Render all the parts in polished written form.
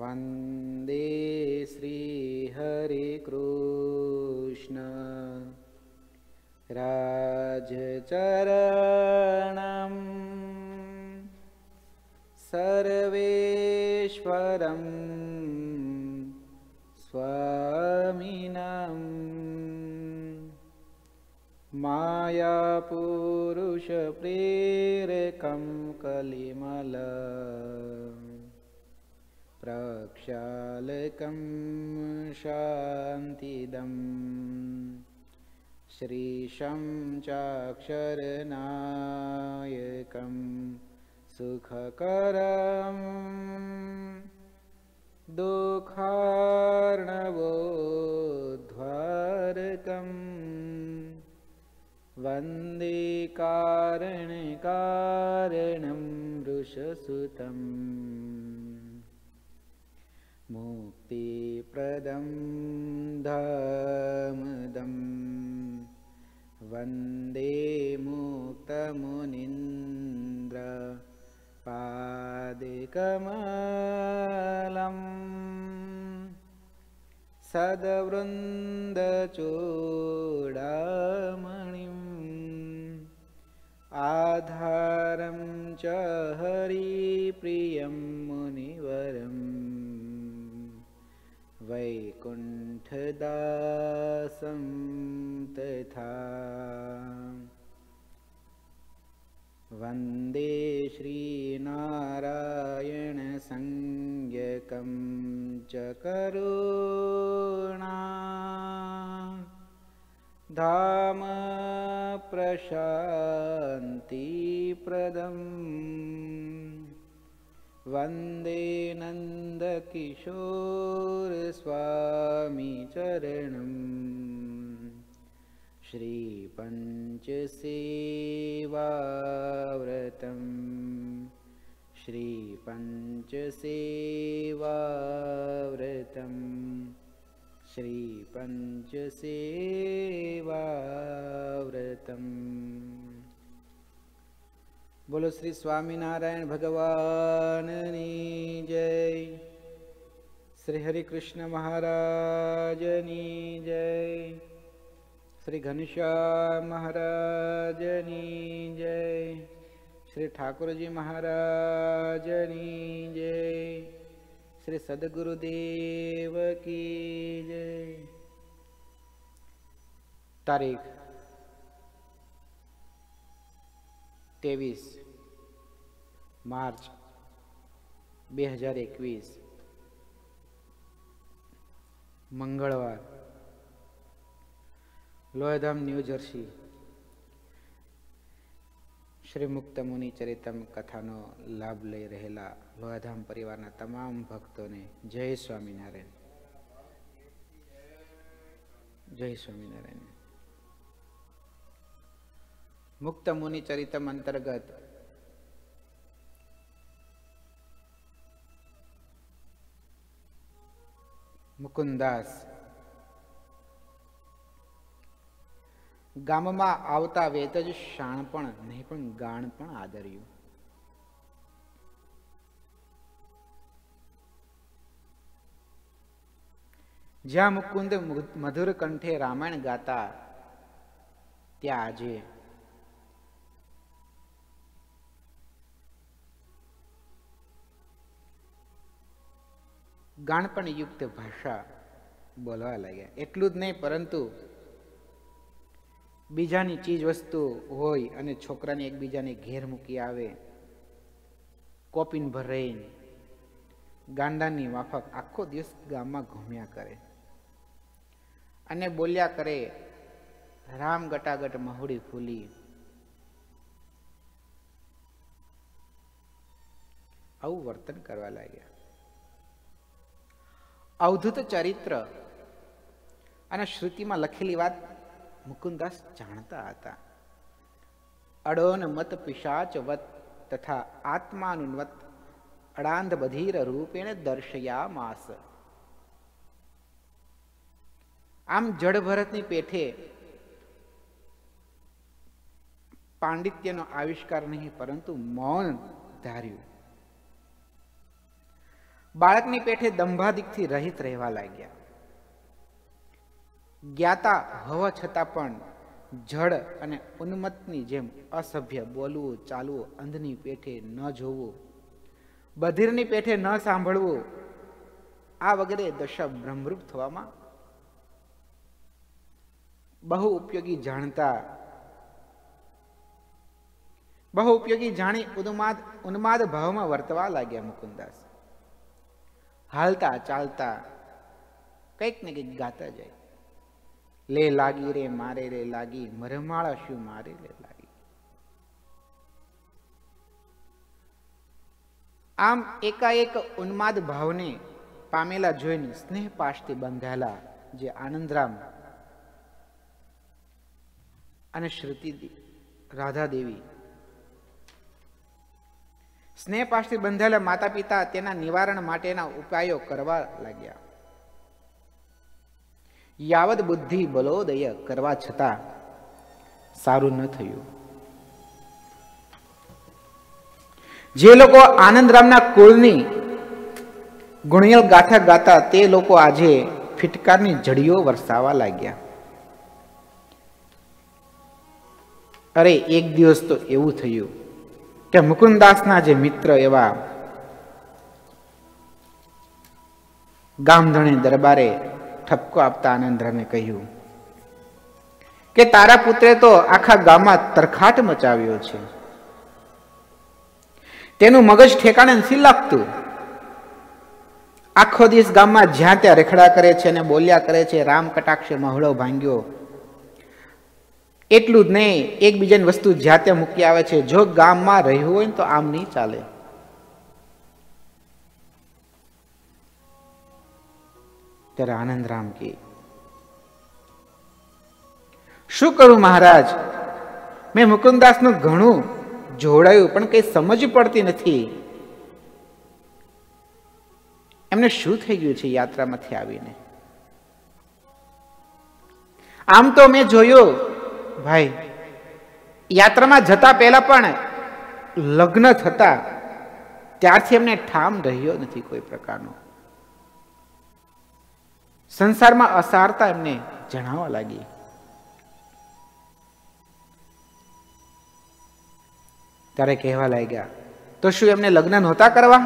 वंदे श्री हरे कृष्ण राजचरणं सर्वेश्वरं स्वामिनं मायापुरुषप्रेरकं कलिमला प्रक्षालकं शान्तिदं श्रीशं चाक्षरनायकं सुखकरं दुःखार्णवोद्धारकं वन्दे कारणकारणं वृषसुतं मुक्तिप्रदं धामदं वंदे मुक्तमुनीन्द्र पादकमलं सद्वृन्दचूडामणिं आधारं च हरिप्रियं मुनिवरं वैकुंठदासं तथा वंदे श्रीनारायण संज्ञकं चकरुणा धाम प्रशांति प्रदं वंदे नंदकिशोर स्वामी चरणं श्री पंचसेवाव्रतं श्री पंचसेवाव्रतं श्री पंचसेवाव्रतं बोलो श्री स्वामीनारायण भगवान की जय। श्री हरि कृष्ण महाराज की जय। श्री घनश्याम महाराज की जय। श्री ठाकुर जी महाराज की जय। श्री सद्गुरुदेव की जय। तारीख 23 मार्च 2021 मंगलवार लोहधाम न्यू जर्सी श्री मुक्तमुनि चरित्रम कथानो लाभ लई रहेला लोहधाम परिवारना तमाम भक्तोने जय स्वामीनारायण, जय स्वामीनारायण। मुक्तमुनि चरित्रम अंतर्गत मुकुंदास गाममा आवता वेतज शाणपण नहीं पण गाणपण आदर्यु। ज्या मुकुंद मधुर कंठे रामायण गाता त्या आजे गाणपण युक्त भाषा बोलवा लग्या। एटलुं ज नहीं परंतु बीजानी चीज वस्तु होय अने छोकराने एकबीजाने घेर मूकी आवे कोपीन भराईन गांडानी माफक आखो दिवस गाममां घूम्या करे अने बोल्या करे राम गटागट महुड़ी फूली। आवुं वर्तन करवा लाग्या। अवधूत चरित्र अने श्रुति में लखेली बात मुकुंदास जाणता हता। अडोन मत पिशाचवत तथा आत्मानुन्वत अड़ांध बधीर रूपेण दर्शयामास। आम जड़भरतनी पेठे पांडित्यनो आविष्कार नहीं परंतु मौन धार्यु। બાળકની પેઠે દંભાદિકથી રહિત રહેવા લાગ્યા. જ્ઞાતા હોવા છતાં પણ જડ અને ઉન્મત્તની જેમ અસભ્ય બોલવું, ચાલવું, અંધની પેઠે ન જોવું, બધીરની પેઠે ન સાંભળવું, આ વગેરે દશા ભ્રમરૂપ થવામાં બહુ ઉપયોગી જાણી ઉન્માદ ભાવમાં વર્તવા લાગ્યા મુકુંદાસ. હાલતા ચાલતા કંઈક ને કંઈક ગાતા જાય. લે લાગી રે મારે રે લાગી, મરમાળા શું મારે રે લાગી. આમ એકાએક ઉન્માદ ભાવને પામેલા જોઈને સ્નેહપાશથી બંધાયેલા જે આનંદરામ અને શ્રુતિ રાધા દેવી, સ્નેહપાશથી બંધાયેલા માતા પિતા તેના નિવારણ માટેના ઉપાયો કરવા લાગ્યા. યાવદ બુદ્ધિ બલોદય કરવા છતાં સારું ન થયું. જે લોકો આનંદરામના કુળની ગુણિયલ ગાથા ગાતા તે લોકો આજે ફિટકારની જડીઓ વરસાવા લાગ્યા. અરે એક દિવસ તો એવું થયું કે મુકુંદાસના જે મિત્ર એવા ગામધણે દરબારે ઠપકો આપતા આનંદરાને કહ્યું કે તારા પુત્રે તો આખા ગામમાં તરખાટ મચાવ્યો છે. તેનું મગજ ઠેકાણે નથી લાગતું. આખો દિવસ ગામમાં જ્યાં ત્યાં રેખડા કરે છે અને બોલ્યા કરે છે. રામ કટાક્ષે મહોળો ભાંગ્યો. એટલું જ નહીં, એકબીજાની વસ્તુ જ્યાં ત્યાં મૂકી આવે છે. જો ગામમાં રહેવું હોય ને તો આમ નહીં ચાલે. ત્યારે આનંદરામ કે શું કરું મહારાજ, મેં મુકુંદાસનું ઘણું જોડાયું પણ કઈ સમજ પડતી નથી. એમને શું થઈ ગયું છે યાત્રામાંથી આવીને? આમ તો મેં જોયો ભાઈ, યાત્રામાં જતા પહેલા પણ લગ્ન થતા ત્યારથી એમને ઠામ રહ્યો નથી કોઈ પ્રકારનો. સંસારમાં અસારતા એમને જણાવવા લાગી. ત્યારે કહેવા લાગ્યા તો શું એમને લગ્ન નહોતા કરવા?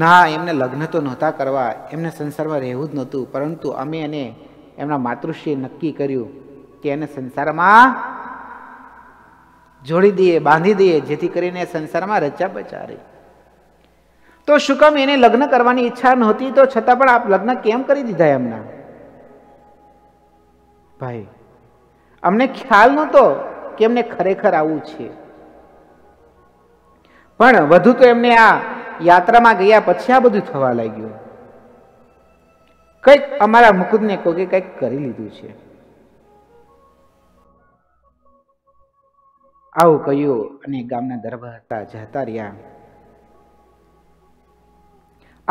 ના, એમને લગ્ન તો નહોતા કરવા, એમને સંસારમાં રહેવું જ નહોતું. પરંતુ અમે એને એમના માતૃશ્રીએ નક્કી કર્યું કે એને સંસારમાં જોડી દઈએ, બાંધી દઈએ, જેથી કરીને સંસારમાં રચ્યા બચા રહી. તો શું કામ એને લગ્ન કરવાની ઈચ્છા નહોતી તો છતાં પણ આપ લગ્ન કેમ કરી દીધા એમના? ભાઈ, અમને ખ્યાલ નહોતો કે એમને ખરેખર આવું છે. પણ વધુ તો એમને આ યાત્રામાં ગયા પછી આ બધું થવા લાગ્યું. કંઈક અમારા મુકુદને કોકે કંઈક કરી લીધું છે. આવું કહ્યું અને ગામના દરબાર જતા રહ્યા.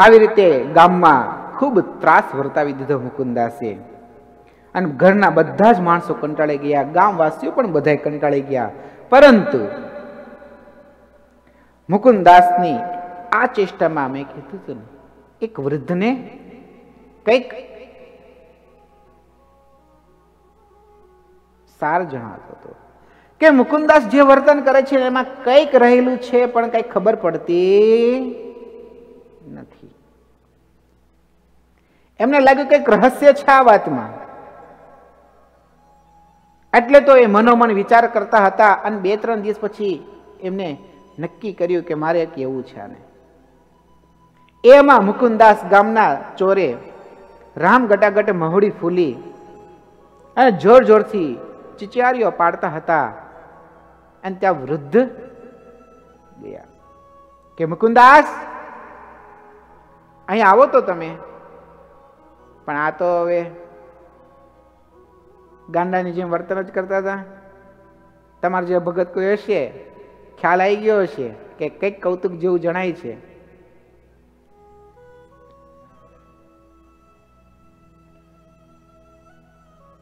આવી રીતે ગામમાં ખૂબ ત્રાસ વર્તાવી દીધો મુકુંદાસે અને ઘરના બધા જ માણસો કંટાળી ગયા. ગામવાસીઓ પણ બધાય કંટાળી ગયા. પરંતુ મુકુંદાસની આ ચેષ્ટામાં મેં કીધું હતું ને, એક વૃદ્ધને કંઈક સાર જણાવતો હતો કે મુકુંદાસ જે વર્તન કરે છે એમાં કંઈક રહેલું છે પણ કંઈક ખબર પડતી નથી. એમને લાગ્યું કંઈક રહસ્ય છે આ વાતમાં. એટલે તો એ મનોમન વિચાર કરતા હતા અને 2-3 દિવસ પછી એમને નક્કી કર્યું કે મારે કેવું છે આને. એમાં મુકુંદાસ ગામના ચોરે રામ ગટાગટ મહોડી ફૂલી અને જોર જોરથી ચિચિયારીઓ પાડતા હતા. અને ત્યાં વૃદ્ધ ગયા કે મુકુંદાસ અહીં આવો તો તમે. પણ આ તો હવે ગાંડાની જેમ વર્તન જ કરતા હતા. તમારે જે ભગત કોઈ હશે, ખ્યાલ આવી ગયો હશે કે કંઈક કૌતુક જેવું જણાય છે.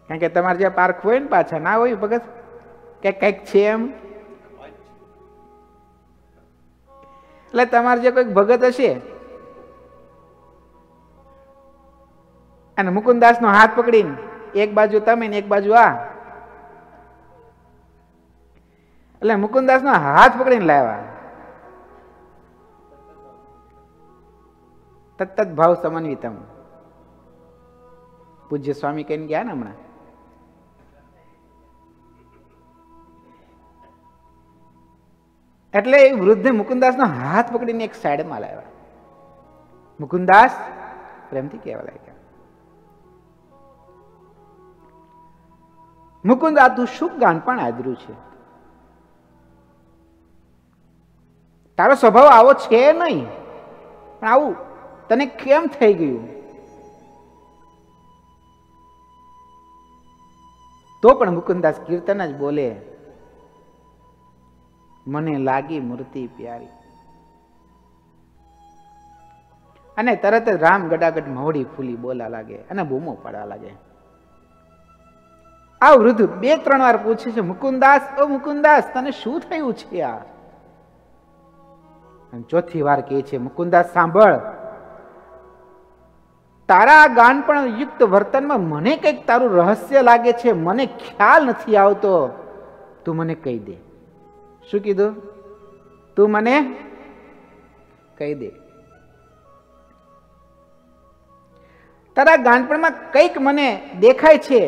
કારણ કે તમારે જે પાર્ક હોય ને પાછા ના હોય ભગત કે કંઈક છે એમ. એટલે તમારે જે કોઈક ભગત હશે અને મુકુંદાસ નો હાથ પકડીને એક બાજુ તમે ને એક બાજુ આ, એટલે મુકુંદાસ નો હાથ પકડીને લાવ્યા. તત્તત ભાવ સમન્વિતમ. પૂજ્ય સ્વામી કહીને ગયા ને હમણાં, એટલે એ વૃદ્ધ મુકુંદાસ નો હાથ પકડીને એક સાઈડમાં લાવ્યા. મુકુંદાસ પ્રેમથી કહેવા લાગ્યા, મુકુંદ આ તું શુભ ગાન પણ આદરું છે, તારો સ્વભાવ આવો છે નહીં, પણ આવું તને કેમ થઈ ગયું? તો પણ મુકુંદાસ કીર્તન જ બોલે, મને લાગી મૂર્તિ પ્યારી, અને તરત જ રામ ગડાગડ મહોડી ફૂલી બોલા લાગે અને બૂમો પાડવા લાગે. આ વૃદ્ધ બે ત્રણ વાર પૂછે છે, મુકુંદાસ ઓ મુકુંદાસ તને શું થયું છે? આ ચોથી વાર કહે છે, મુકુંદાસ સાંભળ, તારા આ ગાન પણ યુક્ત વર્તનમાં મને કંઈક તારું રહસ્ય લાગે છે, મને ખ્યાલ નથી આવતો, તું મને કહી દે. શું કીધું? તું મને કહી દે, તારા ગાનપણમાં કંઈક મને દેખાય છે,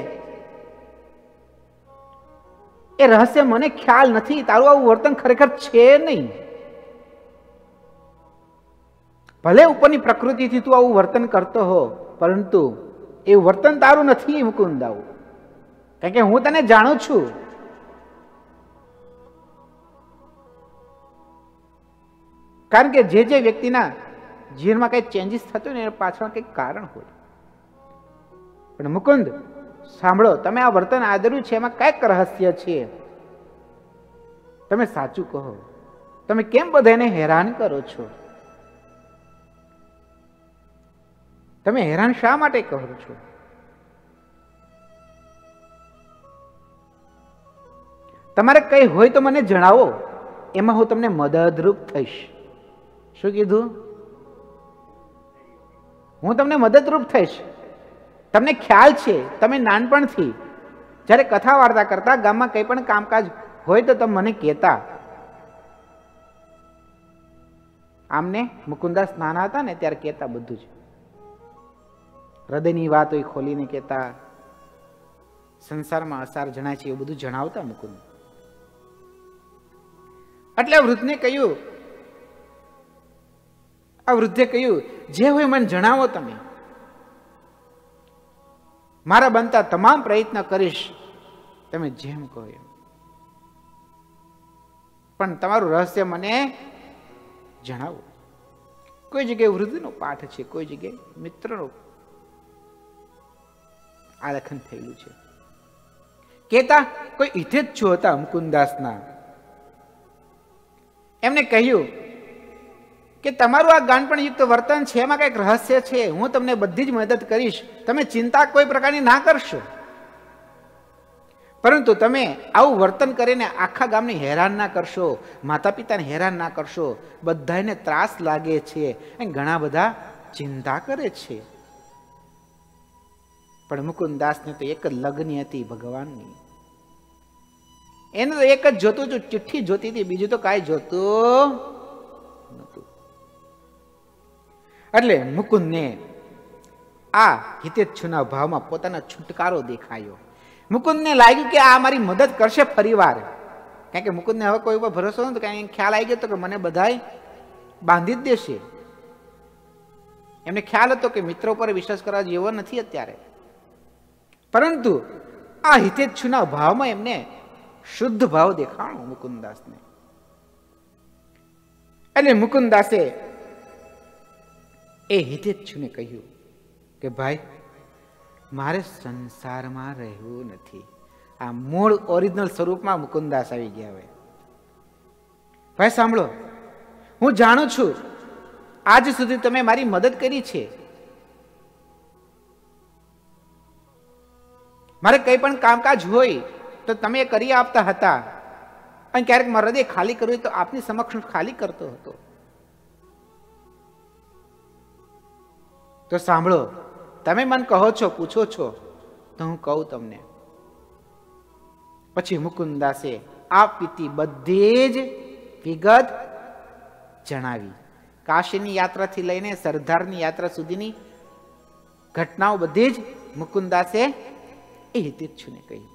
એ રહસ્ય મને ખ્યાલ નથી, તારું આવું વર્તન ખરેખર છે નહીં, ભલે ઉપરની પ્રકૃતિથી તું આવું વર્તન કરતો હો, પરંતુ એ વર્તન તારું નથી મુકુંદ, આવું કારણ કે હું તને જાણું છું. કારણ કે જે જે વ્યક્તિના જીવનમાં કંઈ ચેન્જીસ થતું ને એ પાછળ કંઈક કારણ હોય. પણ મુકુંદ સાંભળો, તમે આ વર્તન આદર્યું છે, એમાં કંઈક રહસ્ય છે, તમે સાચું કહો, તમે કેમ બધાને હેરાન કરો છો? તમે હેરાન શા માટે કહો છો? તમારે કંઈ હોય તો મને જણાવો, એમાં હું તમને મદદરૂપ થઈશ. શું કીધું? હું તમને મદદરૂપ થઈશ. તમને ખ્યાલ છે, તમે નાનપણથી જ્યારે કથા વાર્તા કરતા, ગામમાં કંઈ પણ કામકાજ હોય તો તમે મને કહેતા. આમને મુકુંદાસ નાના હતા ને ત્યારે કહેતા બધું જ, હૃદયની વાત હોય ખોલીને કહેતા, સંસારમાં અસાર જણાય છે એ બધું જણાવતા મુકુંદ. એટલે આ વૃદ્ધે કહ્યું જે હોય મને જણાવો, તમે મારા બનતા તમામ પ્રયત્ન કરીશ, તમે જેમ કહો એમ, પણ તમારું રહસ્ય મને જણાવો. કોઈ જગ્યાએ વૃદ્ધનો પાઠ છે, કોઈ જગ્યાએ મિત્રનો આ લખન થયેલું છે. કેતા કોઈ ઈથે જ છો હતા મુકુંદાસના, એમને કહ્યું કે તમારું આ ગાનપણ યુક્ત વર્તન છે, એમાં કંઈક રહસ્ય છે, હું તમને બધી જ મદદ કરીશ, તમે ચિંતા કોઈ પ્રકારની ના કરશો, પરંતુ તમે આવું વર્તન કરીને આખા ગામને હેરાન ના કરશો, માતા પિતાને હેરાન ના કરશો, બધાને ત્રાસ લાગે છે, ઘણા બધા ચિંતા કરે છે. પણ મુકુંદાસને તો એક જ લગની હતી ભગવાનની, એને તો એક જ જોતું હતું, ચિઠ્ઠી જોતી હતી, બીજું તો કાંઈ જોતું નહોતું. એટલે મુકુંદને આ હિતેચ્છુના ભાવમાં પોતાનો છુટકારો દેખાયો. મુકુંદને લાગ્યું કે આ મારી મદદ કરશે ફરીવાર, કારણ કે મુકુંદને હવે કોઈ ઉપર ભરોસો નહોતો, કારણ કે ખ્યાલ આવી ગયો હતો કે મને બધાય બાંધી જ દેશે. એમને ખ્યાલ હતો કે મિત્રો પર વિશ્વાસ કરવા જેવો નથી અત્યારે, પરંતુ આ હિતેચ્છુના ભાવમાં એમને શુદ્ધ ભાવ દેખાણો મુકુંદાસને. એટલે મુકુંદાસે એ હિતેચ્છુને કહ્યું કે ભાઈ, મારે સંસારમાં રહેવું નથી. આ મૂળ ઓરિજિનલ સ્વરૂપમાં મુકુંદાસ આવી ગયા. હવે ભાઈ સાંભળો, હું જાણું છું આજ સુધી તમે મારી મદદ કરી છે, મારે કંઈ પણ કામકાજ હોય તો તમે એ કરી આપતા હતા, અને ક્યારેક મારું હૃદય ખાલી કરવું હોય તો આપની સમક્ષ ખાલી કરતો હતો, तो सांभळो, तमे मन कहो छो, पूछो छो तो हूँ कहू तमने। पछी मुकुंदासे आपीती बधीज विगत जणावी। काशीनी यात्रा थी लईने सरदारनी यात्रा सुधीनी घटनाओ बधीज मुकुंदासे ए हितेच्छुने कही।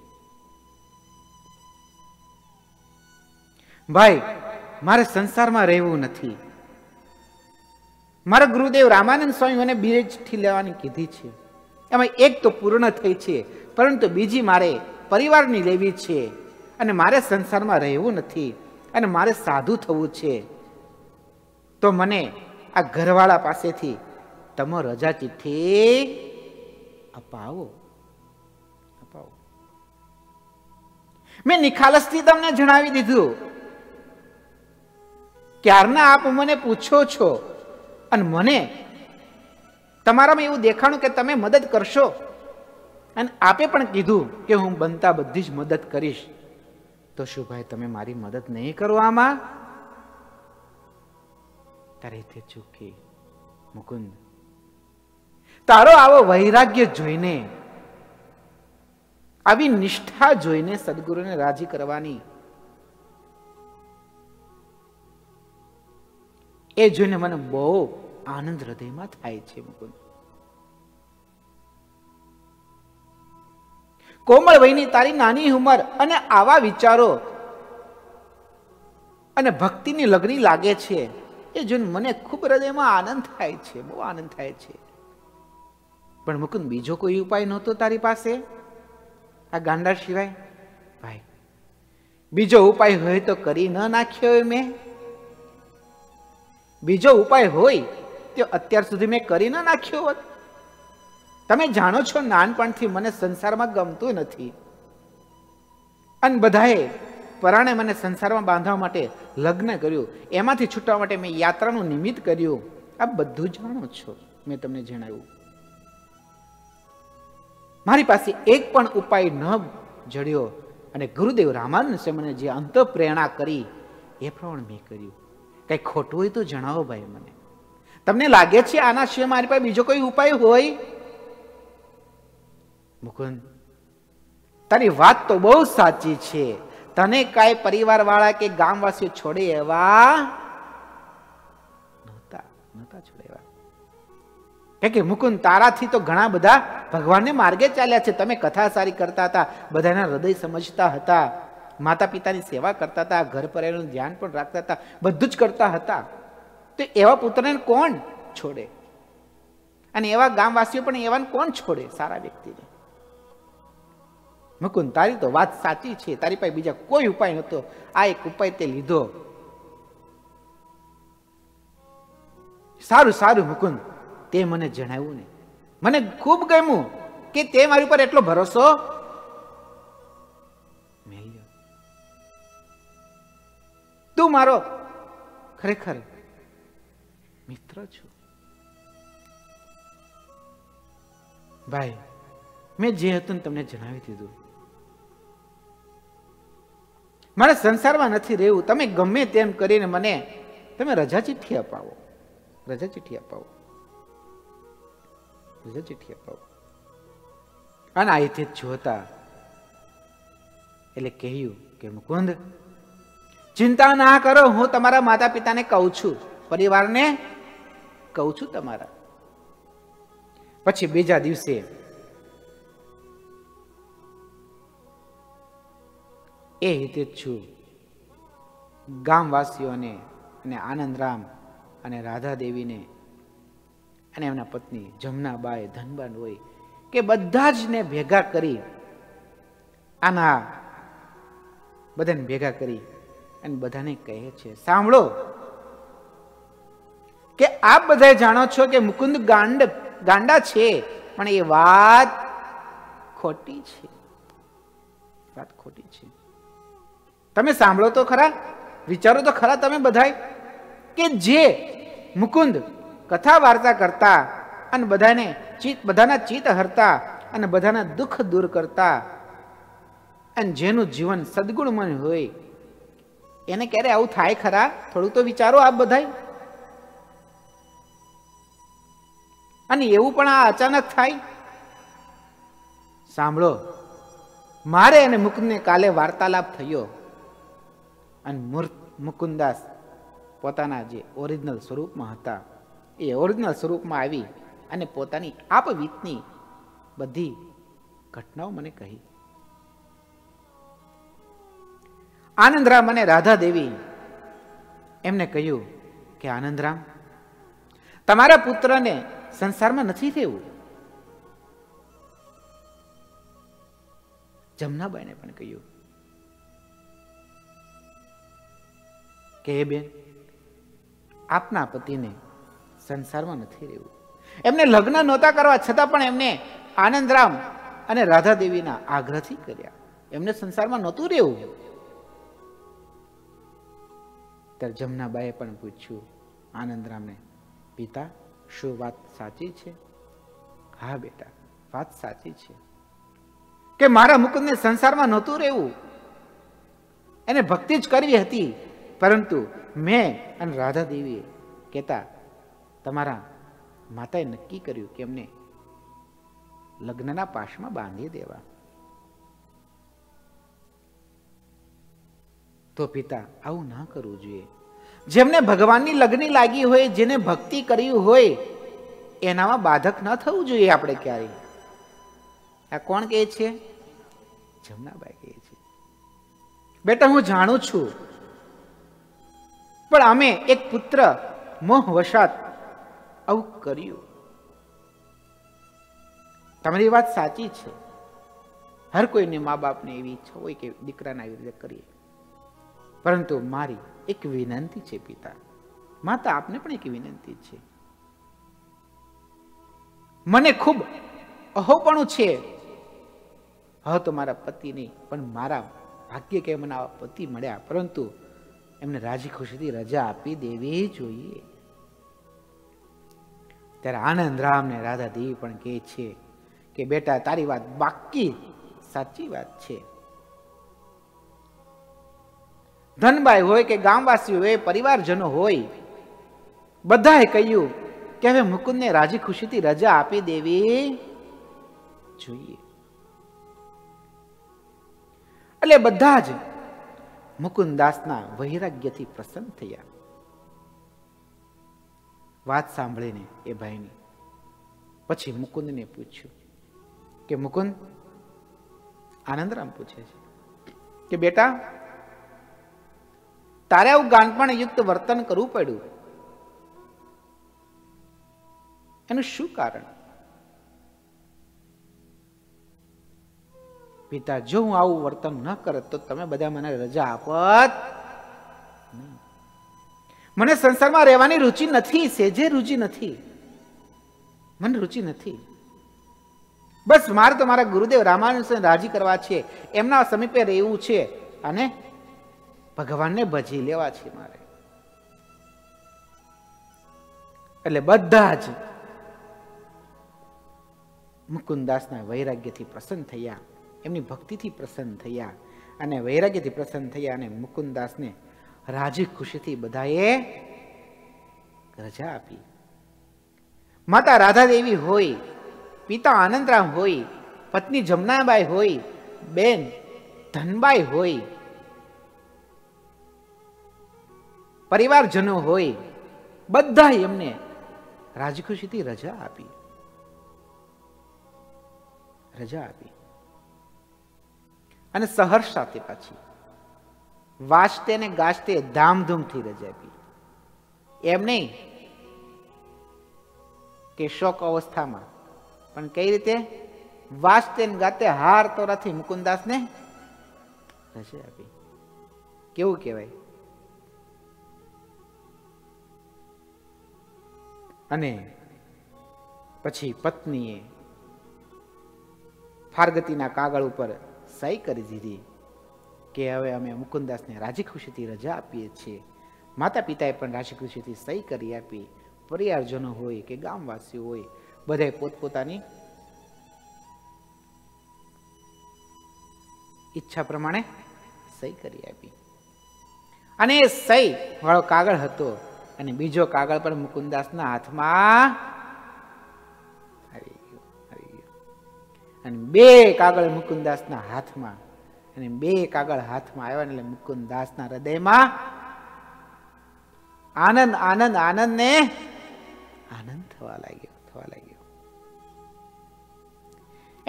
भाई मारे संसार में रहेवू नथी। मारा गुरुदेव रामानंद स्वामी मैंने बीज थी लेवानी कीधी छे, एमां एक तो पूर्ण थई छे, परंतु बीजी मारे परिवारनी लेवी छे अने मारे संसार में रहेवू नथी अने मारे साधु थवू छे। तो मने आ घरवाळा पासेथी तमो रजा चिठ्ठी अपावो। अपावो मैं निखालसथी तमने जणावी दीधुं। क्यारना आप मने पूछो छो अन मने तमारा में एवं देखाणु के तमे मदद करशो। अन आपे पण कीधु के हूँ बनता बधी ज मदद करीश। तो शुं भाई तमे मारी मदद नहीं करो? आमा तारे ते चूकी मुकुंद, तारो आवो वैराग्य जोईने, आवी निष्ठा जोईने सद्गुरुने राजी करवानी ए जोईने मने बहु आनंद हृदय में थाय छे। मुकुंद कोमल वयनी तारी नानी उमर अने आवा विचारो अने भक्तिनी लगनी लागे छे, ए जोईने मने खूब हृदय में आनंद थाय छे, बहु आनंद थाय छे। पण मुकुंद बीजो कोई उपाय नहोतो तारी पासे आ गांडा सिवाय? भाई बीजो उपाय होय तो करी न नाख्यो होय मैं। बीजो उपाय होय तो अत्यार सुधी मैं करी न नाख्यो होत। तमे जाणो छो नानपणथी मने संसार में गमतुं नथी अने बधाए पराणे मने संसार में बांधवा माटे लग्न कर्युं, एमांथी छूटवा माटे मैं यात्रानुं निमित्त कर्युं। आ बधुं जाणो छो, मैं तमने जणाव्युं। मारी पासे एक पण उपाय न जड्यो अने गुरुदेव रामानंद स्वामीए जे अंत प्रेरणा करी ए प्रमाणे मैं कर्युं। कई खोटू हो तो जणावो भाई मने। तमने लागे छे आना सिवाय मारी पास बीजो कोई उपाय होय? मुकुंद तारी वात तो बहुत साची छे। तने काई परिवार वाला के गामवासी छोड़े एवा नोता, नोता छोड़े एवा। क्योंकि मुकुंद तारा थी तो घणा बधा भगवान ने मार्गे चाल्या छे। तमे कथा सारी करता था, बधाना हृदय समझता था, माता पिता की सेवा करता था, घर पर ध्यान पर रखता था, बधुज करता था। तो एवा पुत्रने कोण छोड़े अने एवा गामवासीओ पण एवाने कोण छोड़े सारा व्यक्ति ने। मुकुंद तारी तो बात साची छे, तारी पास बीजा कोई उपाय नहोतो। आ एक उपाय ते लीधो। सारू सारू मुकुंद ते मने जणाव्यु ने मने खूब गम्युं के ते मारी पर एटलो भरोसो। तू मारो खरेखर मित्र छो। भाई मैं जे हतुं तमने जणावी दीधुं। मारे संसार में नथी रहेवुं। तमे गमे तेम करीने मने तमे रजा चिठ्ठी अपावो, रजा चिठ्ठी अपावो, रजा चिठ्ठी अपावो। अने आयते जोता एटले कह्युं के मुकुंद चिंता ना करो, हूँ तमारा माता पिता ने कहू छू, परिवार ने कहू छू तमारा। पछी बीजा दिवसे ए हितेच्छू गामवासीओने अने आनंदराम अने राधा देवी ने अने एमना पत्नी जमुनाबाई धनबान होय के बधा ज ने भेगा करी, आना बधाने भेगा करी अने बधाने कहे छे, सांभळो के आप बधाए जाणो छो के मुकुंद गांडा छे, पण ए वात खोटी छे, वात खोटी छे। तमे सांभळो तो खरा, विचारो तो खरा तमे बधाए के जे मुकुंद कथा वार्ता करता अने बधाने चित बधाना चित हरता अने बधाना दुख दूर करता अने जेनु जीवन सद्गुणमय होय एने कह रहे आउ थाय खरा? थोड़ू तो विचारो आप बधाई। અને એવું પણ આ અચાનક થાય? સાંભળો, મારે અને મુકુંદને કાલે વાર્તાલાપ થયો અને મુકુંદાસ પોતાના જે ઓરિજિનલ સ્વરૂપમાં હતા એ ઓરિજિનલ સ્વરૂપમાં આવી અને પોતાની આપવીતની બધી ઘટનાઓ મને કહી. આનંદરામ અને રાધા દેવી એમને કહ્યું કે આનંદરામ, તમારા પુત્રને સંસારમાં નથી રહેવું. જમનાબાઈને પણ કહ્યું કે હે બેન, આપના પતિને સંસારમાં નથી રહેવું. એમને લગ્ન નહોતા કરવા છતાં પણ એમને આનંદરામ અને રાધા દેવીના આગ્રહથી કર્યા. એમને સંસારમાં નહોતું રહેવું. ત્યારે જમનાબાઈએ પણ પૂછ્યું આનંદરામને, પિતા શું વાત સાચી છે? હા બેટા, વાત સાચી છે કે મારા મુકુંદને સંસારમાં નહોતું રહેવું. એને ભક્તિ જ કરવી હતી, પરંતુ મેં અને રાધા દેવીએ કહેતા તમારા માતાએ નક્કી કર્યું કે એમને લગ્નના પાશમાં બાંધી દેવા. તો પિતા, આવું ના કરવું જોઈએ. જેમને ભગવાનની લગની લાગી હોય, જેને ભક્તિ કરી હોય, એનામાં બાધક ન થવું જોઈએ આપણે ક્યારેય. આ કોણ કહે છે? જમનાબાઈ કહે છે. બેટા, હું જાણું છું, પણ અમે એક પુત્ર મોહવશાત આવું કર્યું. તમારી વાત સાચી છે. હર કોઈને મા બાપને એવી ઈચ્છા હોય કે દીકરાને આવી રીતે કરીએ, પરંતુ મારી એક વિનંતી છે પિતા, માતા આપને પણ એક વિનંતી છે. મને ખૂબ અહોપણું છે. હા, તો મારા પતિ નહીં, પણ મારા ભાગ્ય કે મને આવા પતિ મળ્યા, પરંતુ એમને રાજી ખુશીથી રજા આપી દેવી જોઈએ. ત્યારે આનંદરામ ને રાધા દેવી પણ કહે છે કે બેટા, તારી વાત બાકી સાચી વાત છે. ધનભાઈ હોય કે ગામવાસી હોય, પરિવારજનો હોય, બધાએ કહ્યું કે હવે મુકુંદને રાજી ખુશીથી રજા આપી દેવી જોઈએ. એટલે બધા જ મુકુંદાસના વૈરાગ્યથી પ્રસન્ન થયા. વાત સાંભળીને એ ભાઈની પછી મુકુંદને પૂછ્યું કે મુકુંદ, આનંદરામ પૂછે છે કે બેટા, તારે આવું ગાંડપણયુક્ત વર્તન કરવું પડ્યું, એનું શું કારણ? પિતા, જો હું આવું વર્તન ન કરત તો તમે બધા મને રજા આપત. મને સંસારમાં રહેવાની રુચિ નથી, સેજે રુચિ નથી, મને રુચિ નથી. બસ મારે તો મારા ગુરુદેવ રામાનુજને રાજી કરવા છે, એમના સમીપે રહેવું છે અને ભગવાનને ભજી લેવા છે મારે. એટલે બધા જ મુકુંદાસના વૈરાગ્યથી પ્રસન્ન થયા, એમની ભક્તિથી પ્રસન્ન થયા અને વૈરાગ્યથી પ્રસન્ન થયા અને મુકુંદાસને રાજી ખુશીથી બધાએ રજા આપી. માતા રાધાદેવી હોય, પિતા આનંદરામ હોય, પત્ની જમનાબાઈ હોય, બેન ધનબાઈ હોય, પરિવારજનો હોય, બધા એમને રાજીખુશીથી રજા આપી. અને સહર્ષ સાથે પાછી વાજતે ને ગાજતે ધામધૂમથી રજા આપી. એમ નહીં કે શોક અવસ્થામાં, પણ કઈ રીતે? વાજતે ને ગાતે હાર તોરાથી મુકુંદાસને રજા આપી. કેવું કહેવાય? અને પછી પત્નીએ ફારગતીના કાગળ ઉપર સહી કરી દીધી કે હવે અમે મુકુંદાસને રાજી ખુશીથી રજા આપીએ છીએ. માતા પિતાએ પણ રાજી ખુશીથી સહી કરી આપી. પરિવારજનો હોય કે ગામવાસીઓ હોય, બધાએ પોતપોતાની ઈચ્છા પ્રમાણે સહી કરી આપી. અને એ સહી વાળો કાગળ હતો અને બીજો કાગળ પણ મુકુંદાસના હાથમાં અને બે કાગળ મુકુંદાસના હાથમાં, અને બે કાગળ હાથમાં આવ્યા એટલે મુકુંદાસના હૃદયમાં આનંદ આનંદ આનંદ ને આનંદ થવા લાગ્યો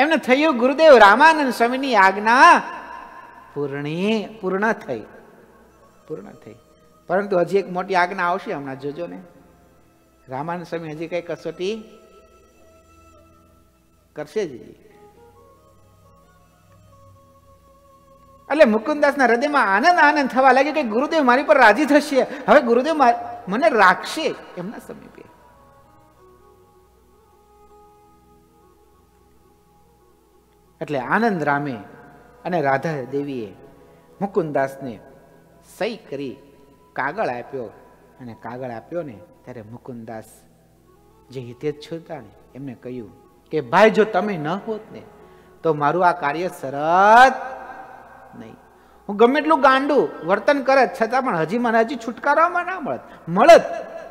એમને થયું ગુરુદેવ રામાનંદ સ્વામીની આજ્ઞા પૂર્ણ થઈ પરંતુ હજી એક મોટી આજ્ઞા આવશે, હમણાં જોજો ને. રામાનંદ સ્વામી હજી કઈ કસોટી કરશે જ. એટલે મુકુંદાસના હૃદયમાં આનંદ આનંદ થવા લાગ્યો કે ગુરુદેવ મારી પર રાજી થશે, હવે ગુરુદેવ મને રાખશે એમના સમીપે. એટલે આનંદ રામે અને રાધા દેવીએ મુકુંદાસને સહી કરી કાગળ આપ્યો, અને કાગળ આપ્યો ને ત્યારે મુકુંદાસ જે હિતેચ્છુ હતા ને એમને કહ્યું કે ભાઈ, જો તમે ન હોત ને તો મારું આ કાર્ય સરત નહીં. હું ગમે એટલું ગાંડું વર્તન કરત છતાં પણ હજી મને હજી છુટકારામાં ના મળત,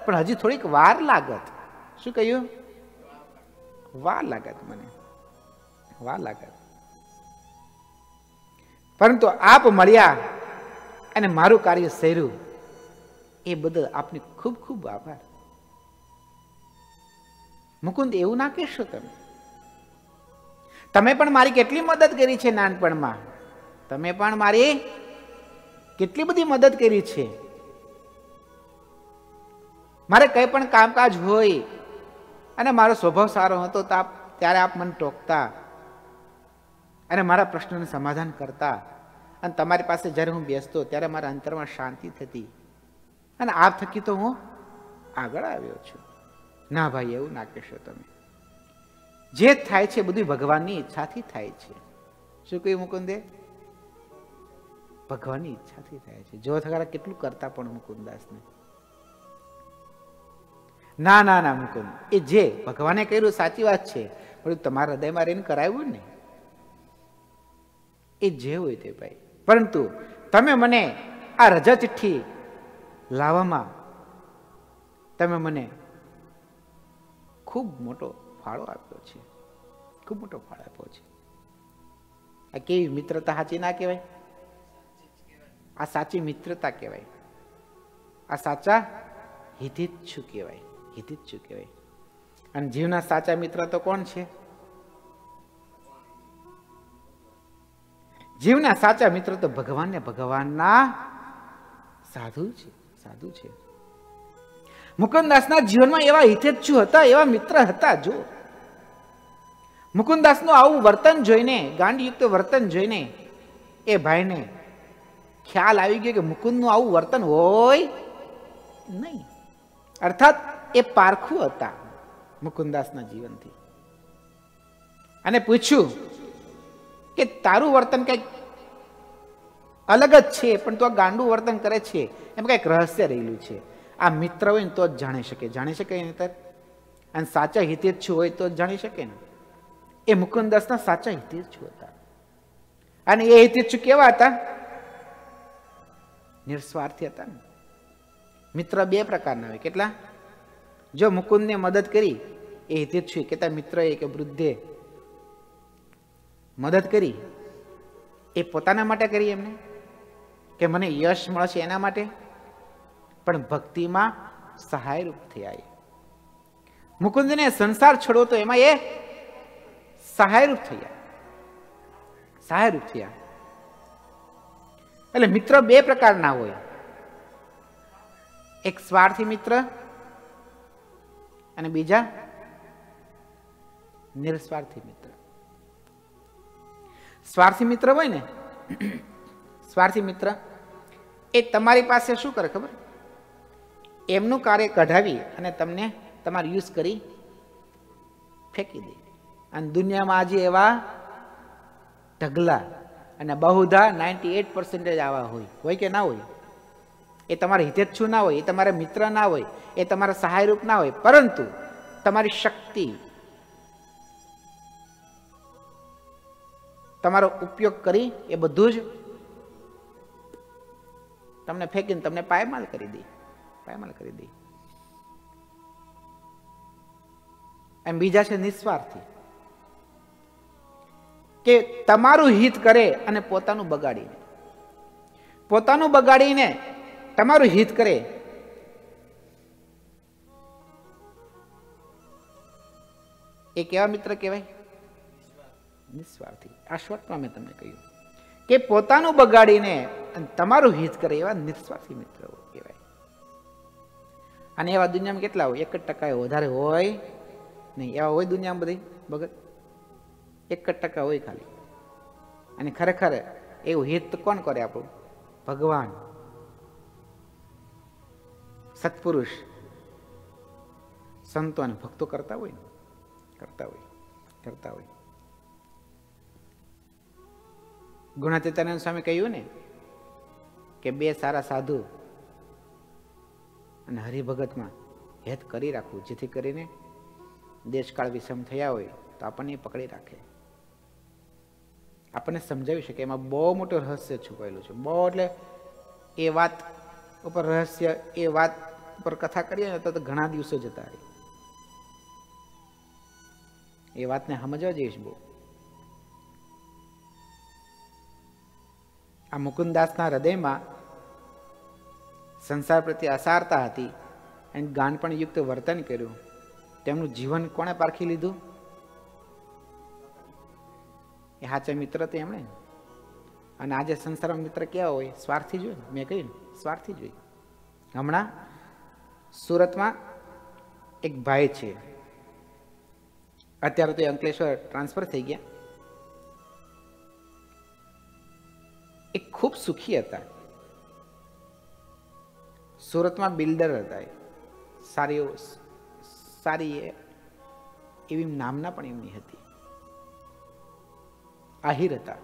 પણ હજી થોડીક વાર લાગત. શું કહ્યું? વાર લાગત, મને વાર લાગત. પરંતુ આપ મળ્યા અને મારું કાર્ય સર્યું એ બદલ આપને ખૂબ ખૂબ આભાર. મુકુંદ, એવું ના કહેશો. તમે પણ મારી કેટલી મદદ કરી છે નાનપણમાં, તમે પણ મારી કેટલી બધી મદદ કરી છે. મારે કંઈ પણ કામકાજ હોય અને મારો સ્વભાવ સારો હતો ત્યારે આપ મને ટોકતા અને મારા પ્રશ્નોનું સમાધાન કરતા, અને તમારી પાસે જ્યારે હું બેસતો ત્યારે મારા અંતરમાં શાંતિ થતી, અને આપ થકી તો હું આગળ આવ્યો છું. ના ભાઈ, એવું ના કહેશો. તમે જે થાય છે બધું ભગવાનની ઈચ્છાથી થાય છે. શું કહ્યું મુકુંદે? ભગવાનની ઈચ્છાથી થાય છે. જો થકાર કેટલું કરતા પણ મુકુંદાસને. ના ના ના મુકુંદ, એ જે ભગવાને કર્યું સાચી વાત છે, પણ તમારા હૃદયમાં રહીને કરાવ્યું ને એ જે હોય તે ભાઈ. પરંતુ તમે મને આ રજા ચિઠ્ઠી લાવવામાં તમે મને ખૂબ મોટો ફાળો આપ્યો છે, ખૂબ મોટો ફાળો આપ્યો છે. આ કેવી મિત્રતા સાચી ના કહેવાય? આ સાચી મિત્રતા કહેવાય, આ સાચા હિતેચ્છુ કહેવાય, હિતેચ્છુ કહેવાય. અને જીવના સાચા મિત્ર તો કોણ છે? જીવના સાચા મિત્રો તો ભગવાન ને ભગવાનના સાધુ છે, સાધુ છે. મુકુંદાસના જીવનમાં એવા હિતેચ્છુ હતા, એવા મિત્ર હતા. જો મુકુંદાસનું આવું વર્તન જોઈને, ગાંડયુક્ત વર્તન જોઈને એ ભાઈને ખ્યાલ આવી ગયો કે મુકુંદનું આવું વર્તન હોય નહીં. અર્થાત એ પારખું હતા મુકુંદાસના જીવનથી. અને પૂછ્યું કે તારું વર્તન કંઈક અલગ જ છે, પણ તું આ ગાંડું વર્તન કરે છે એમ કંઈક રહસ્ય રહેલું છે. આ મિત્ર હોય ને તો જ જાણી શકે, જાણી શકે નહીતર. અને સાચા હિતેચ્છુ હોય તો જ જાણી શકે ને. એ મુકુંદાસના સાચા હિતેચ્છુ હતા. અને એ હિતેચ્છુ કેવા હતા? નિસ્વાર્થી હતા ને. મિત્ર બે પ્રકારના હોય. કેટલા? જો મુકુંદને મદદ કરી એ હિતેચ્છુ કહેતા, મિત્રએ કે વૃદ્ધે મદદ કરી એ પોતાના માટે કરી, એમને કે મને યશ મળશે એના માટે, પણ ભક્તિમાં સહાયરૂપ થયા. એ મુકુંદને સંસાર છોડવો તો એમાં એ સહાયરૂપ થયા. એટલે મિત્ર બે પ્રકારના હોય, એક સ્વાર્થી મિત્ર અને બીજા નિસ્વાર્થી મિત્ર. સ્વાર્થી મિત્ર હોય ને, સ્વાર્થી મિત્ર એ તમારી પાસે શું કરે ખબર? એમનું કાર્ય કઢાવી અને તમને તમારે યુઝ કરી ફેંકી દે. અને દુનિયામાં આજે એવા ઢગલા અને બહુધા 98% આવા હોય કે ના હોય. એ તમારા હિતેચ્છુ ના હોય, એ તમારા મિત્ર ના હોય, એ તમારા સહાયરૂપ ના હોય, પરંતુ તમારી શક્તિ, તમારો ઉપયોગ કરી એ બધું જ તમને ફેંકીને તમને પાયમાલ કરી દે. એમ બીજા છે નિસ્વાર્થી. के तमारू हित करे अने पोतानु बगाड़ीने तमारू हित करे। एक केवा मित्र कहवाय निस्वार्थी। आ शॉर्टमां में तमने कह्युं के पोतानु बगाड़ीने तमारू हित करे एवा निस्वार्थी मित्र कहवाय। अने एवा दुनियामां केटला होय? 1% वधारे होय नहीं। एवा होय दुनियामां बधी भगत? 1% होय खाली। अने खरेखर एवुं हित कोण करे? आपणुं भगवान, सत्पुरुष, संतो अने भक्तो करता होय करता होय। गुणातीतानंद स्वामी कह्युं ने के बे सारा साधु अने हरिभगत मां हेत करी राखो जेथी करीने देश काल विषम थया होय तो आपणे पकड़ी राखे, आपणे समजावी शके। एमां बहु मोटो रहस्य छुपायेलुं छे। बहु एटले ए वात उपर रहस्य, ए वात पर कथा करीए तो घणा दिवसो जता रहे। ये बात ने समझवा जईश। बो आ मुकुंदासना हृदय में संसार प्रति असारता हती अने गांडपणयुक्त वर्तन कर्युं। तेमनुं जीवन कोणे पारखी लीधुं? ए साचा मित्र ते एमणे। अने आज संसार में मित्र केवा होय? स्वार्थी ज होय। मैं कह्युं स्वार्थी ज होय। हमणां सूरत में एक भाई छे, अत्यारे तो अंकलेश्वर ट्रांसफर थी गया। एक खूब सुखी था, सूरत में बिल्डर था। सारी सारी एवी नामना पण एमनी हती। आहिर था,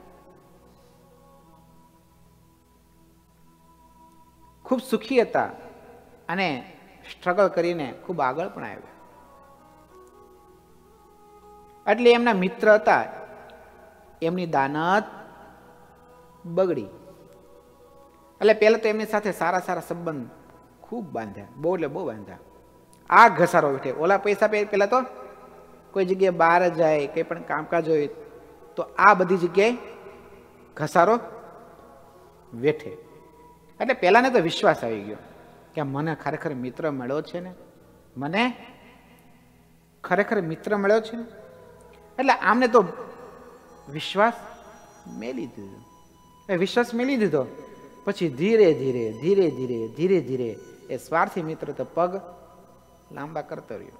खूब सुखी था अने स्ट्रगल करीने खूब आगळ पण आव्या। एटले एमना मित्र हता एमनी दानत बगड़ी। एटले पहला तो एमनी साथे सारा सारा संबंध खूब बांध्या, बहु एटले बहु बांध्या। आ घसारो वेठे ओला पैसा पे पहला तो कोई जगह बहार जाए, कई पण कामकाज होय तो आ बधी जगह घसारो वेठे। एटले पहला ने तो विश्वास आई गयो के मने खरेखर मित्र मळ्यो छे ने, मने खरेखर मित्र मळ्यो छे। એટલે આમને તો વિશ્વાસ મેલી દીધો। એ વિશ્વાસ મેલી દીધો પછી ધીરે ધીરે ધીરે ધીરે ધીરે ધીરે એ સ્વાર્થી મિત્ર તો પગ લાંબા કરતો રહ્યો।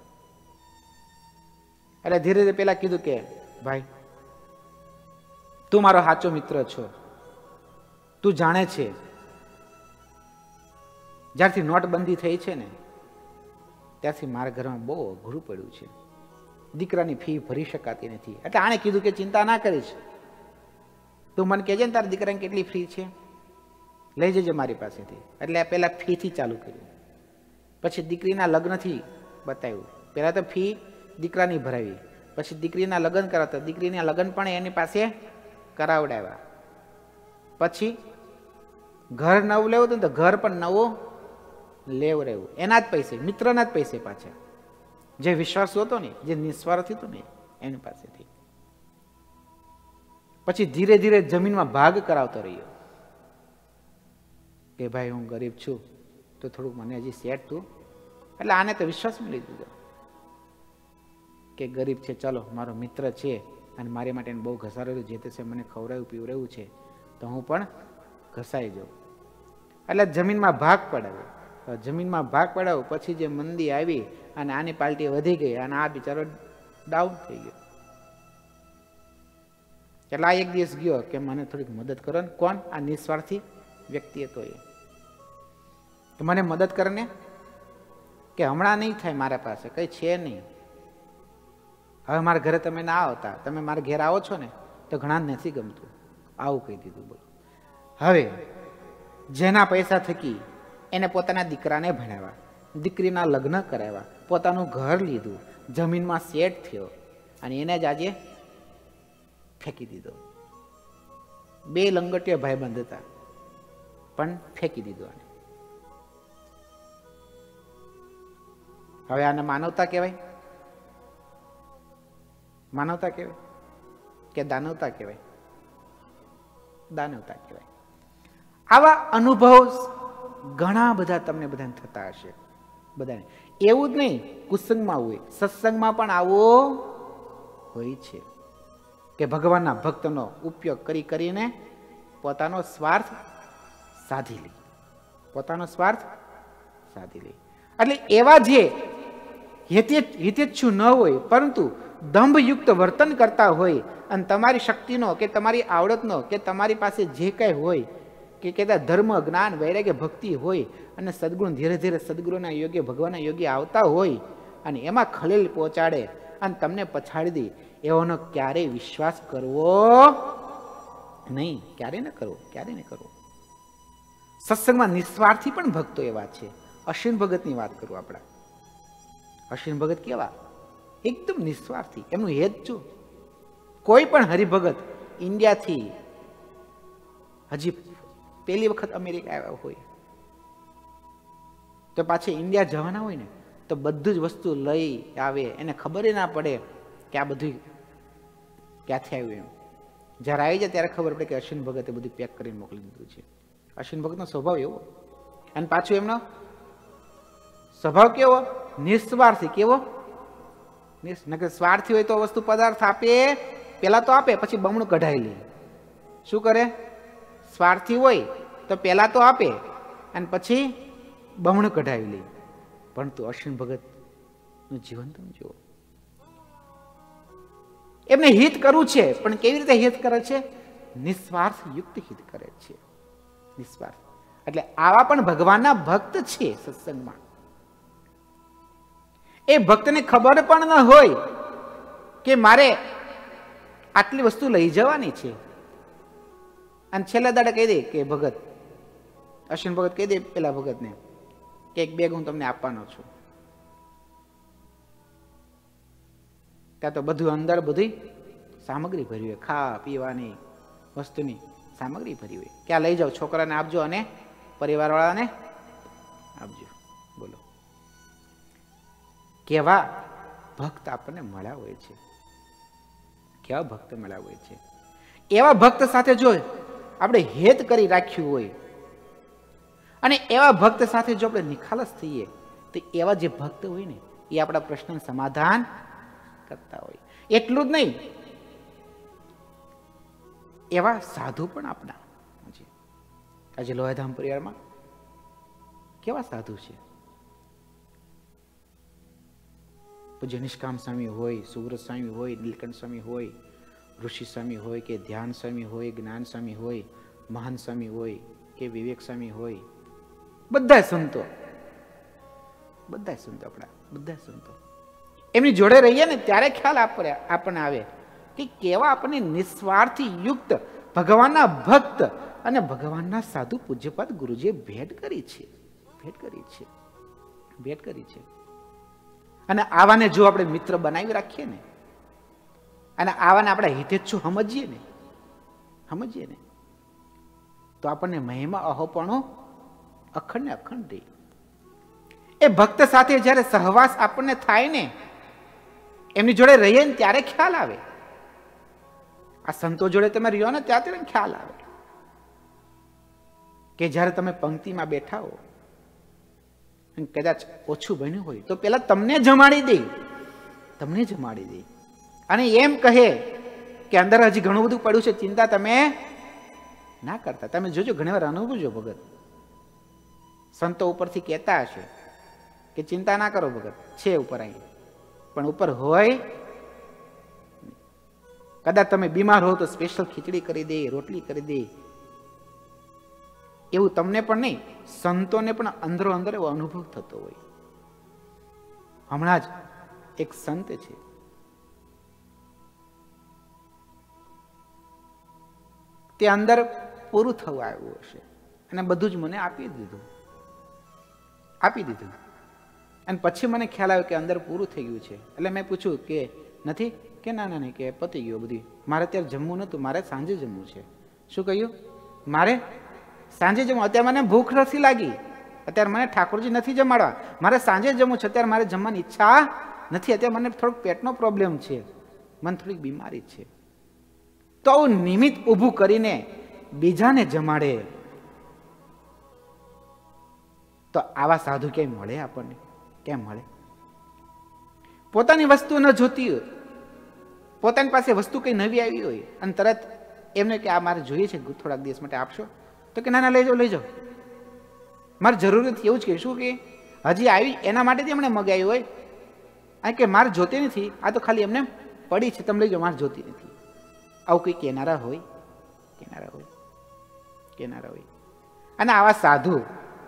એટલે ધીરે ધીરે પેલા કીધું કે ભાઈ તું મારો સાચો મિત્ર છો, તું જાણે છે। જ્યારથી નોટબંધી થઈ છે ને ત્યારથી મારા ઘરમાં બહુ અઘરું પડ્યું છે, दीकरानी फी भरी शकाती नथी। एटले आणे कीधुं के चिंता ना करीश, तू मने कहेजे ने तारी दीकराने केटली फी छे, लई जजे मारी पासेथी। एटले पहेला फी थी चालू कर्युं, पछी दीकरीना लग्नथी बताव्युं। पहेला तो फी दीकरानी भरावी, पछी दीकरीना लग्न करावता, दीकरीना लग्न पण एनी पासे करावडाव्या। पछी घर नवुं लेवुं हतुं तो घर पण नवुं लेवराव्युं, एना ज पैसे, मित्रना ज पैसे पाछा। जे विश्वास होतो ने, जे निस्वार्थी तो ने, एनी पासेथी। पछी धीरे धीरे जमीन में भाग करावतो रह्यो के भाई हूँ गरीब छू तो थोड़ुं मने हजी सेट तू। एटले आने तो विश्वास मेली दीधो के गरीब छे, चलो मारो मित्र छे अने मारी माटे बहु घसारेलुं, जे ते मने खवराव्युं पीवराव्युं छे तो हूँ पण घसाई जाऊँ। एटले जमीन में भाग पडाव्यो। जमीन में भाग पड़ाव पछी जे मंदी आई अने आनी पाल्टी वधी गई अने आ बिचारो डाउन थी गयो। એટલે આ એક દિવસ ગયો કે મને થોડીક મદદ કરો ને। કોણ? આ નિસ્વાર્થી વ્યક્તિ હતો એ, કે મને મદદ કરે ને, કે હમણાં નહીં થાય મારા પાસે, કંઈ છે નહીં, હવે મારા ઘરે તમે ના આવતા, તમે મારા ઘેર આવો છો ને તો ઘણા નથી ગમતું, આવું કહી દીધું। બોલો હવે જેના પૈસા થકી એને પોતાના દીકરાને ભણાવ્યા, દીકરીના લગ્ન કરાવ્યા, પોતાનું ઘર લીધું, જમીનમાં સેટ થયો અને એને જ આજે ફેંકી દીધો। બે લંગટિયા ભાઈબંધ હતા પણ ફેંકી દીધો આને। હવે આને માનવતા કહેવાય? માનવતા કહેવાય? કે દાનવતા કહેવાય, દાનવતા કહેવાય. આવા અનુભવ ઘણા બધા તમને બધાને થતા હશે. બધાને એવું જ નહીં, કુસંગમાં હોય, સત્સંગમાં પણ આવો હોય છે કે ભગવાનના ભક્તનો ઉપયોગ કરી કરીને પોતાનો સ્વાર્થ સાધી લે, પોતાનો સ્વાર્થ સાધી લે. એટલે એવા જે હિતેચ્છુ ન હોય પરંતુ દંભયુક્ત વર્તન કરતા હોય અને તમારી શક્તિનો કે તમારી આવડતનો કે તમારી પાસે જે કંઈ હોય કે કહેતા ધર્મ, જ્ઞાન, વૈરાગ્ય, ભક્તિ હોય અને સદગુણ ધીરે ધીરે સદગુરુના યોગ્ય, ભગવાનના યોગ્ય આવતા હોય અને એમાં ખલેલ પહોંચાડે અને તમને પછાડી દે, એઓનો ક્યારેય વિશ્વાસ કરવો નહીં. ક્યારેય ન કરવો, ક્યારેય ન કરવો. સત્સંગમાં નિસ્વાર્થી પણ ભક્તો એવા છે. અશ્વિન ભગતની વાત કરું, આપણા અશ્વિન ભગત કેવા એકદમ નિસ્વાર્થી. એમનું હેત જો કોઈ પણ હરિભગત ઇન્ડિયાથી હજી પહેલી વખત અમેરિકા આવ્યા હોય તો પાછી ઇન્ડિયા જવાના હોય ને તો બધું જ વસ્તુ લઈ આવે, એને ખબર ના પડે કે આ બધું ક્યાંથી આવ્યું. એમ જ્યારે આવી જાય ત્યારે ખબર પડે કે અશ્વિન ભગતે બધું પેક કરીને મોકલી દીધું છે. અશ્વિન ભગતનો સ્વભાવ એવો, અને પાછું એમનો સ્વભાવ કેવો? નિસ્વાર્થી. કેવો? સ્વાર્થી હોય તો વસ્તુ પદાર્થ આપે, પેલા તો આપે પછી બમણું કઢાઈ લે. શું કરે? સ્વાર્થી હોય તો પેલા તો આપે અને પછી બમણું કઢાવી લે. પરંતુ અશ્વિન ભગતનું જીવન તમે જુઓ, એમને હિત કરવું છે પણ કેવી રીતે હિત કરે છે? નિસ્વાર્થ યુક્ત હિત કરે છે, નિસ્વાર્થ. એટલે આવા પણ ભગવાનના ભક્ત છે. સત્સંગમાં એ ભક્તને ખબર પણ ન હોય કે મારે આટલી વસ્તુ લઈ જવાની છે, અને છેલ્લા દાડે કહી દે કે ભગત, અશ્વિન ભગત કહી દે પેલા ભગતને કે એક બેગ હું તમને આપવાનો છું. ત્યાં તો બધું અંદર બધી સામગ્રી ભરી હોય, ખાવા પીવાની વસ્તુની સામગ્રી ભરી હોય. ક્યાં લઈ જાઓ? છોકરાને આપજો અને પરિવારવાળાને આપજો. બોલો, કેવા ભક્ત આપણને મળ્યા હોય છે, કેવા ભક્ત મળ્યા હોય છે. એવા ભક્ત સાથે જો આપણે હેત કરી રાખ્યું હોય અને એવા ભક્ત સાથે જો આપણે નિખાલસ થઈએ તો એવા જે ભક્ત હોય ને એ આપણા પ્રશ્નનું સમાધાન કરતા હોય. એટલું જ નહીં, એવા સાધુ પણ આપણા આજે લોહાધામ પરિવારમાં કેવા સાધુ છે. પૂજ્ય નિષ્કામ સ્વામી હોય, સુબ્રત સ્વામી હોય, નીલકંઠ સ્વામી હોય, ઋષિ સ્વામી હોય કે ધ્યાન સ્વામી હોય, જ્ઞાન સ્વામી હોય, મહાન સ્વામી હોય કે વિવેક સ્વામી હોય, બધા સંતો, બધા સંતો આપણા, બધા સંતો એમની જોડે રહીએ ને ત્યારે ખ્યાલ આપણને આવે કે કેવા આપણને નિસ્વાર્થી યુક્ત ભગવાનના ભક્ત અને ભગવાનના સાધુ પૂજ્યપાદ ગુરુજીએ ભેટ કરી છે, ભેટ કરી છે, ભેટ કરી છે. અને આવાને જો આપણે મિત્ર બનાવી રાખીએ ને અને આવાને આપણે હિતેચ્છુ સમજીએ ને, સમજીએ ને, તો આપણને મહિમા અહોપણો અખંડ ને અખંડ રહે. એ ભક્ત સાથે જ્યારે સહવાસ આપણને થાય ને, એમની જોડે રહીએ ને ત્યારે ખ્યાલ આવે. આ સંતો જોડે તમે રહ્યો ને ત્યારે તમને ખ્યાલ આવે કે જ્યારે તમે પંક્તિમાં બેઠા હો, કદાચ ઓછું બન્યું હોય તો પેલા તમને જમાડી દે, તમને જમાડી દે અને એમ કહે કે અંદર હજી ઘણું બધું પડ્યું છે, ચિંતા તમે ના કરતા. તમે જોજો, ઘણી વાર અનુભવજો ભગત સંતો ઉપરથી કહેતા હશે કે ચિંતા ના કરો ભગત, છે ઉપર અહીં, પણ ઉપર હોય. કદાચ તમે બીમાર હો તો સ્પેશિયલ ખીચડી કરી દે, રોટલી કરી દે. એવું તમને પણ નહીં, સંતોને પણ અંદરો અંદર એવો અનુભવ થતો હોય. હમણાં જ એક સંત છે, તે અંદર પૂરું થવા આવ્યું હશે અને બધું જ મને આપી દીધું, આપી દીધું. અને પછી મને ખ્યાલ આવ્યો કે અંદર પૂરું થઈ ગયું છે. એટલે મેં પૂછ્યું કે નથી કે ના ના નહીં, કે પતી ગયું બધી, મારે અત્યારે જમવું નહોતું, મારે સાંજે જમવું છે. શું કહ્યું? મારે સાંજે જમવું, અત્યારે મને ભૂખ નથી લાગી, અત્યારે મને ઠાકોરજી નથી જમાડવા, મારે સાંજે જમવું છે, અત્યારે મારે જમવાની ઈચ્છા નથી, અત્યારે મને થોડોક પેટનો પ્રોબ્લેમ છે, મને થોડીક બીમારી છે. तो निमित्त ઊભું કરીને બીજાને જમાડે, તો આવા સાધુ ક્યાંય મળે? આપણને ક્યાંય મળે? પોતાની વસ્તુ ન જોતી હોય, પોતાની પાસે વસ્તુ કઈ નવી આવી હોય અને તરત એમને કે આ મારે જોઈએ છે, થોડાક દિવસ માટે આપશો? તો કે ના ના, લઈ જાઓ લઈ જાઓ, મારે જરૂર નથી. એવું જ કહીશું કે હજી આવી એના માટેથી એમણે મગાવી હોય, આ કે મારે જોતી નથી, આ તો ખાલી એમને પડી છે, તમે લઈ જાઓ, મારે જોતી નથી. આવું કંઈ કહેનારા હોય? કહેનારા હોય? કહેનારા હોય? અને આવા સાધુ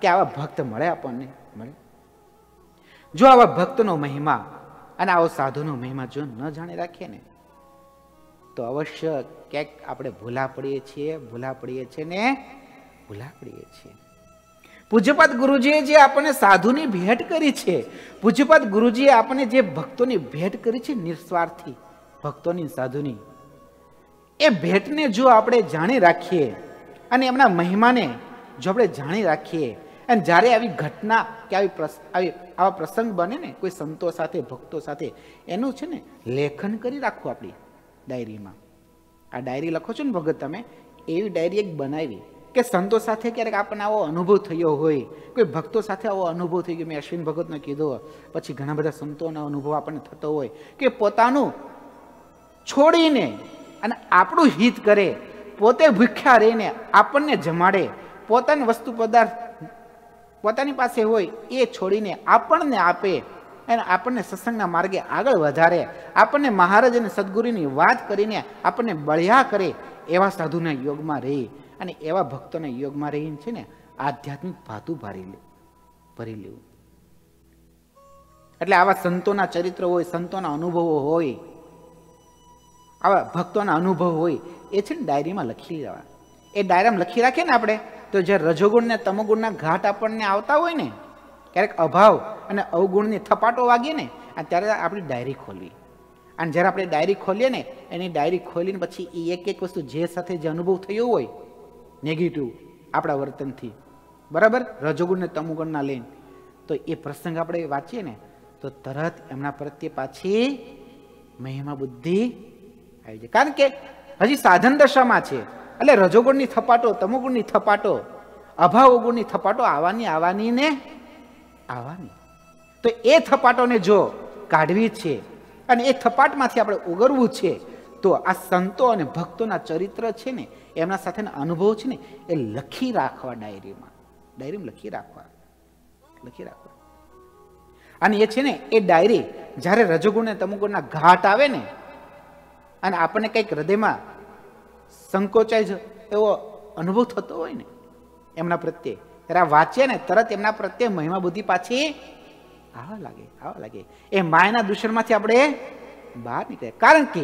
કે આવા ભક્ત મળે આપણને? મળે? જો આવા ભક્તનો મહિમા અને આવો સાધુનો મહિમા જો ન જાણી રાખીએ ને, તો અવશ્ય ક્યાંક આપણે ભૂલા પડીએ છીએ, ભૂલા પડીએ છીએ ને ભૂલા પડીએ છીએ. પૂજ્યપાદ ગુરુજીએ જે આપણને સાધુની ભેટ કરી છે, પૂજ્યપાદ ગુરુજીએ આપણને જે ભક્તોની ભેટ કરી છે, નિસ્વાર્થી ભક્તોની, સાધુની, એ ભેટને જો આપણે જાણી રાખીએ અને એમના મહિમાને જો આપણે જાણી રાખીએ, અને જ્યારે આવી ઘટના કે આવા પ્રસંગ બને ને કોઈ સંતો સાથે, ભક્તો સાથે, એનું છે ને લેખન કરી રાખવું આપણી ડાયરીમાં. આ ડાયરી લખો છો ને ભગત તમે, એવી ડાયરી એક બનાવી કે સંતો સાથે ક્યારેક આપણને આવો અનુભવ થયો હોય, કોઈ ભક્તો સાથે આવો અનુભવ થઈ ગયો. મેં અશ્વિન ભગતનો કીધો, પછી ઘણા બધા સંતોનો અનુભવ આપણને થતો હોય કે પોતાનું છોડીને અને આપણું હિત કરે, પોતે ભૂખ્યા રહીને આપણને જમાડે, પોતાની વસ્તુ પદાર્થ પોતાની પાસે હોય એ છોડીને આપણને આપે અને આપણને સત્સંગના માર્ગે આગળ વધારે, આપણને મહારાજ અને સદગુરુની વાત કરીને આપણને બળ્યા કરે, એવા સાધુના યોગમાં રહી અને એવા ભક્તોના યોગમાં રહીને છે ને આધ્યાત્મિક ભાતું ભરી લેવું. એટલે આવા સંતોના ચરિત્ર હોય, સંતોના અનુભવો હોય, આવા ભક્તોના અનુભવ હોય, એ છે ને ડાયરીમાં લખી લેવા. એ ડાયરામાં લખી રાખીએ ને આપણે, તો જે રજોગુણ ને તમોગુણના ઘાટ આપણને આવતા હોય ને, ક્યારેક અભાવ અને અવગુણની થપાટો વાગીએ ને, અને ત્યારે આપણી ડાયરી ખોલવી. અને જ્યારે આપણે ડાયરી ખોલીએ ને, એની ડાયરી ખોલીને પછી એ એક એક વસ્તુ જે સાથે જે અનુભવ થયો હોય નેગેટિવ આપણા વર્તનથી, બરાબર, રજોગુણને તમોગુણના લઈને, તો એ પ્રસંગ આપણે વાંચીએ ને તો તરત એમના પ્રત્યે પાછી મહિમા બુદ્ધિ આવી જાય. કારણ કે હજી સાધન દશામાં છે, એટલે રજોગુણની થપાટો, તમોગુણની થપાટો, અભાવગુણની થપાટો આવવાની ને આવવાની. તો એ થપાટોને જો કાઢવી છે અને એ થપાટમાંથી આપણે ઉગરવું છે, તો આ સંતો અને ભક્તોના ચરિત્ર છે ને, એમના સાથેના અનુભવ છે ને, એ લખી રાખવા ડાયરીમાં, ડાયરીમાં લખી રાખવા. અને એ છે ને એ ડાયરી જ્યારે રજોગુણ અને તમોગુણના ઘાટ આવે ને અને આપણને કંઈક હૃદયમાં સંકોચાય એવો અનુભવ થતો હોય ને એમના પ્રત્યે, ત્યારે આ વાંચે ને તરત એમના પ્રત્યે મહિમા બુદ્ધિ પાછી આવવા લાગે. એ માયાના દૂષણમાંથી આપણે બહાર નીકળે. કારણ કે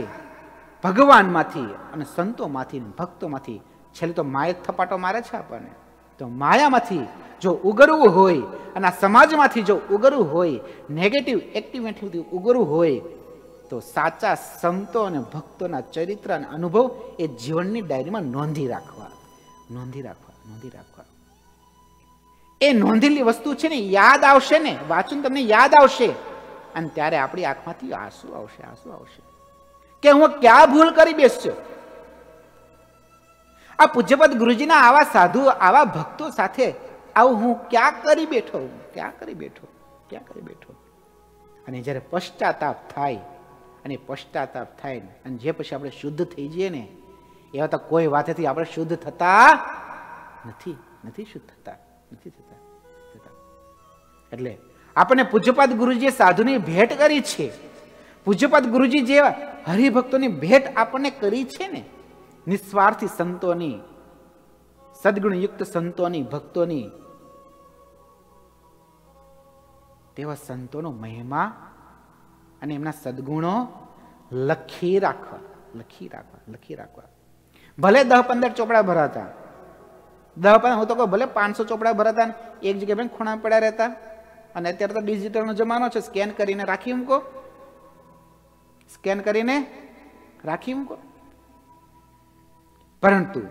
ભગવાનમાંથી અને સંતોમાંથી ભક્તોમાંથી છેલ્લે તો માયા થપાટો મારે છે આપણને. તો માયામાંથી જો ઉગરવું હોય અને આ સમાજમાંથી જો ઉગરવું હોય, નેગેટિવ એક્ટિવિટીથી ઉગરવું હોય, તો સાચા સંતો અને ભક્તોના ચરિત્ર અને અનુભવ એ જીવનની ડાયરીમાં નોંધી રાખવા. એ નોંધેલી વસ્તુ છે ને યાદ આવશે ને, વાંચું તમને યાદ આવશે, અને ત્યારે આપણી આંખમાંથી આંસુ આવશે કે હું ક્યાં ભૂલ કરી બેસ્યો. આ પૂજ્યપદ ગુરુજીના આવા સાધુ, આવા ભક્તો સાથે આવું હું ક્યાં કરી બેઠો. અને જ્યારે પશ્ચાતાપ થાય અને જે પછી આપણે શુદ્ધ થઈ જઈએ ને, એવા તો કોઈ વાતથી આપણે શુદ્ધ થતા નથી. એટલે આપણને પૂજ્યપાદ ગુરુજીએ સાધુની ભેટ કરી છે, પૂજ્યપાદ ગુરુજી જેવા હરિભક્તોની ભેટ આપણને કરી છે ને, નિસ્વાર્થી સંતોની, સદગુણયુક્ત સંતોની, ભક્તોની, તેવા સંતોનો મહિમા અને એમના સદગુણો લખી રાખવા. ભલે 10-15 ચોપડા ભરાતા, 10-15 હું તો કહું ભલે 500 ચોપડા ભરાતા ને એક જગ્યાએ પણ ખૂણા પડ્યા રહેતા. અને અત્યારે તો ડિજિટલનો જમાનો છે, સ્કેન કરીને રાખી મૂકો. પરંતુ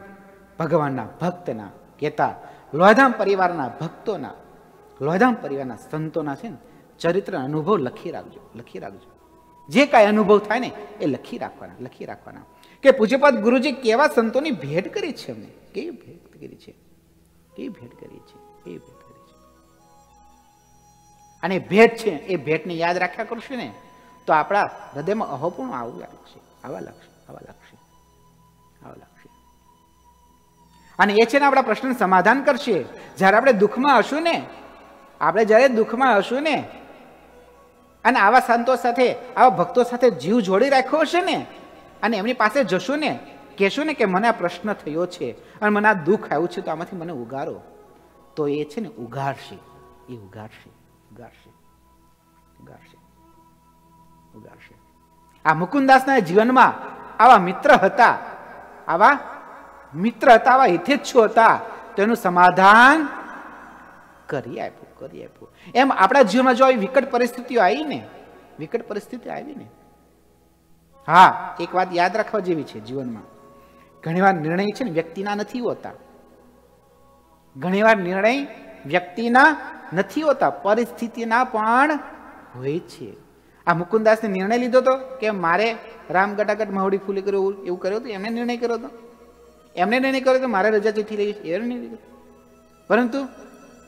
ભગવાનના ભક્તના કહેતા લોધામ પરિવારના સંતોના છે ને ચરિત્ર અનુભવ લખી રાખજો. જે કાંઈ અનુભવ થાય ને એ લખી રાખવાના. કે પૂજ્યપાદ ગુરુજી કેવા સંતોની ભેટ કરી છે, અમને કેવી ભેટ કરી છે, કેવી ભેટ કરી છે, કેવી ભેટ કરી છે. અને ભેટ છે એ ભેટને યાદ રાખ્યા કરશું ને તો આપણા હૃદયમાં અહોપણું આવું લાગશે, આવા લાગશે, આવા લાગશે, આવા લાગશે. અને એ છે ને આપણા પ્રશ્નનું સમાધાન કરશે જ્યારે આપણે દુઃખમાં હશું ને, આપણે જ્યારે દુઃખમાં હશું ને અને આવા સંતો સાથે, આવા ભક્તો સાથે જીવ જોડી રાખ્યો હશે ને અને એમની પાસે જશું ને, કહેશું ને કે મને આ પ્રશ્ન થયો છે અને મને આ દુઃખ આવ્યું છે, તો આમાંથી મને ઉગારો, તો એ છે ને ઉગાડશે, એ ઉગાડશે, ઉગાડશે, ઉગાડશે, ઉગાડશે. આ મુકુંદાસના જીવનમાં આવા મિત્ર હતા, આવા મિત્ર હતા, આવા હિતેચ્છુ હતા, તો એનું સમાધાન કરી આપ્યું, કરી આપ્યું. એમ આપણા જીવનમાં જો આવી વિકટ પરિસ્થિતિઓ આવી ને, વિકટ પરિસ્થિતિ આવી ને, હા એક વાત યાદ રાખવા જેવી છે જીવનમાં, ઘણીવાર નિર્ણય છે ને વ્યક્તિના નથી હોતા, ઘણીવાર નિર્ણય વ્યક્તિના નથી હોતા, પરિસ્થિતિના પણ હોય છે. આ મુકુંદાસને નિર્ણય લીધો હતો કે મારે રામ ગટાગટ મહુડી ફૂલી કર્યો, એવું કર્યો હતો, એમને નિર્ણય કર્યો હતો, એમને નિર્ણય કર્યો હતો મારે રજા ચીઠી લઈ, એનો નિર્ણય કર્યો. પરંતુ